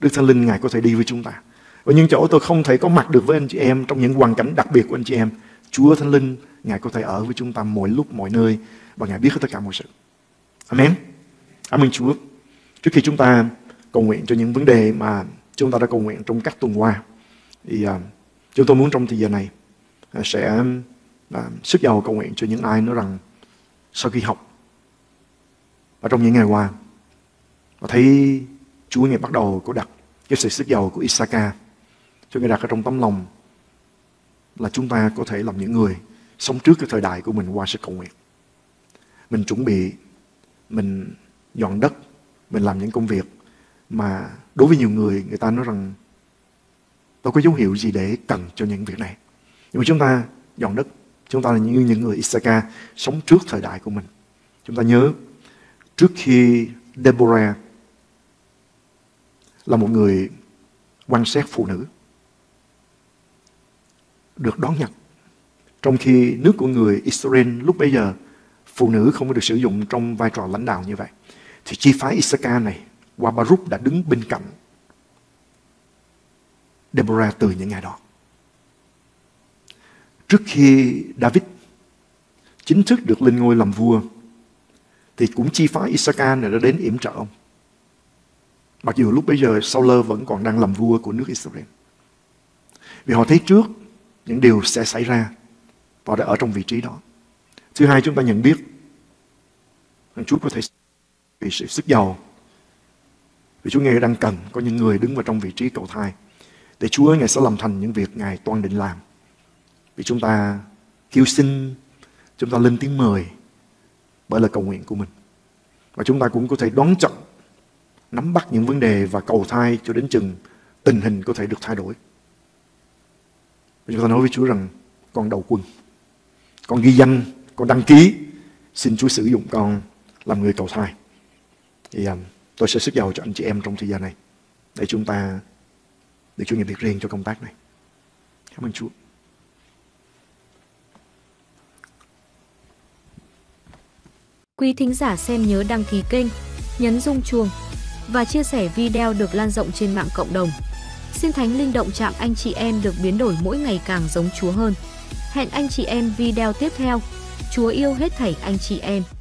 Đức Thánh Linh Ngài có thể đi với chúng ta. Có những chỗ tôi không thể có mặt được với anh chị em, trong những hoàn cảnh đặc biệt của anh chị em, Chúa Thánh Linh Ngài có thể ở với chúng ta mọi lúc mọi nơi, và Ngài biết hết tất cả mọi sự. Amen. Cảm ơn Chúa. Trước khi chúng ta cầu nguyện cho những vấn đề mà chúng ta đã cầu nguyện trong các tuần qua, thì chúng tôi muốn trong thời giờ này sẽ sức giàu cầu nguyện cho những ai nói rằng sau khi học và trong những ngày qua và thấy Chúa Ngài bắt đầu có đặt cái sự sức giàu của Isaka, cho Ngài đặt ở trong tấm lòng là chúng ta có thể làm những người sống trước cái thời đại của mình qua sự cầu nguyện. Mình chuẩn bị, mình dọn đất, mình làm những công việc mà đối với nhiều người, người ta nói rằng tôi có dấu hiệu gì để cần cho những việc này. Nhưng mà chúng ta dọn đất, chúng ta là những người Isaka sống trước thời đại của mình. Chúng ta nhớ trước khi Deborah là một người quan sát phụ nữ, được đón nhận, trong khi nước của người Israel lúc bấy giờ phụ nữ không có được sử dụng trong vai trò lãnh đạo như vậy, thì chi phái Isaka này qua Baruch đã đứng bên cạnh Deborah từ những ngày đó. Trước khi David chính thức được lên ngôi làm vua, thì cũng chi phái Isaka này đã đến yểm trợ ông, mặc dù lúc bấy giờ Saul vẫn còn đang làm vua của nước Israel. Vì họ thấy trước những điều sẽ xảy ra và họ đã ở trong vị trí đó. Thứ hai, chúng ta nhận biết rằng Chúa có thể vì sự sức giàu, vì Chúa Ngài đang cần có những người đứng vào trong vị trí cầu thai, để Chúa Ngài sẽ làm thành những việc Ngài toan định làm. Vì chúng ta kêu xin, chúng ta lên tiếng mời bởi lời cầu nguyện của mình. Và chúng ta cũng có thể đoán chọn, nắm bắt những vấn đề và cầu thai cho đến chừng tình hình có thể được thay đổi. Và chúng ta nói với Chúa rằng con đầu quân, con ghi danh con đăng ký, xin Chúa sử dụng con làm người cầu thai. Thì tôi sẽ sức giàu cho anh chị em trong thời gian này, để chúng ta được Chúa nghiệp việc riêng cho công tác này. Cảm ơn Chúa. Quý thính giả xem nhớ đăng ký kênh, nhấn rung chuông và chia sẻ video được lan rộng trên mạng cộng đồng. Xin Thánh Linh động chạm anh chị em được biến đổi mỗi ngày càng giống Chúa hơn. Hẹn anh chị em video tiếp theo. Chúa yêu hết thảy anh chị em.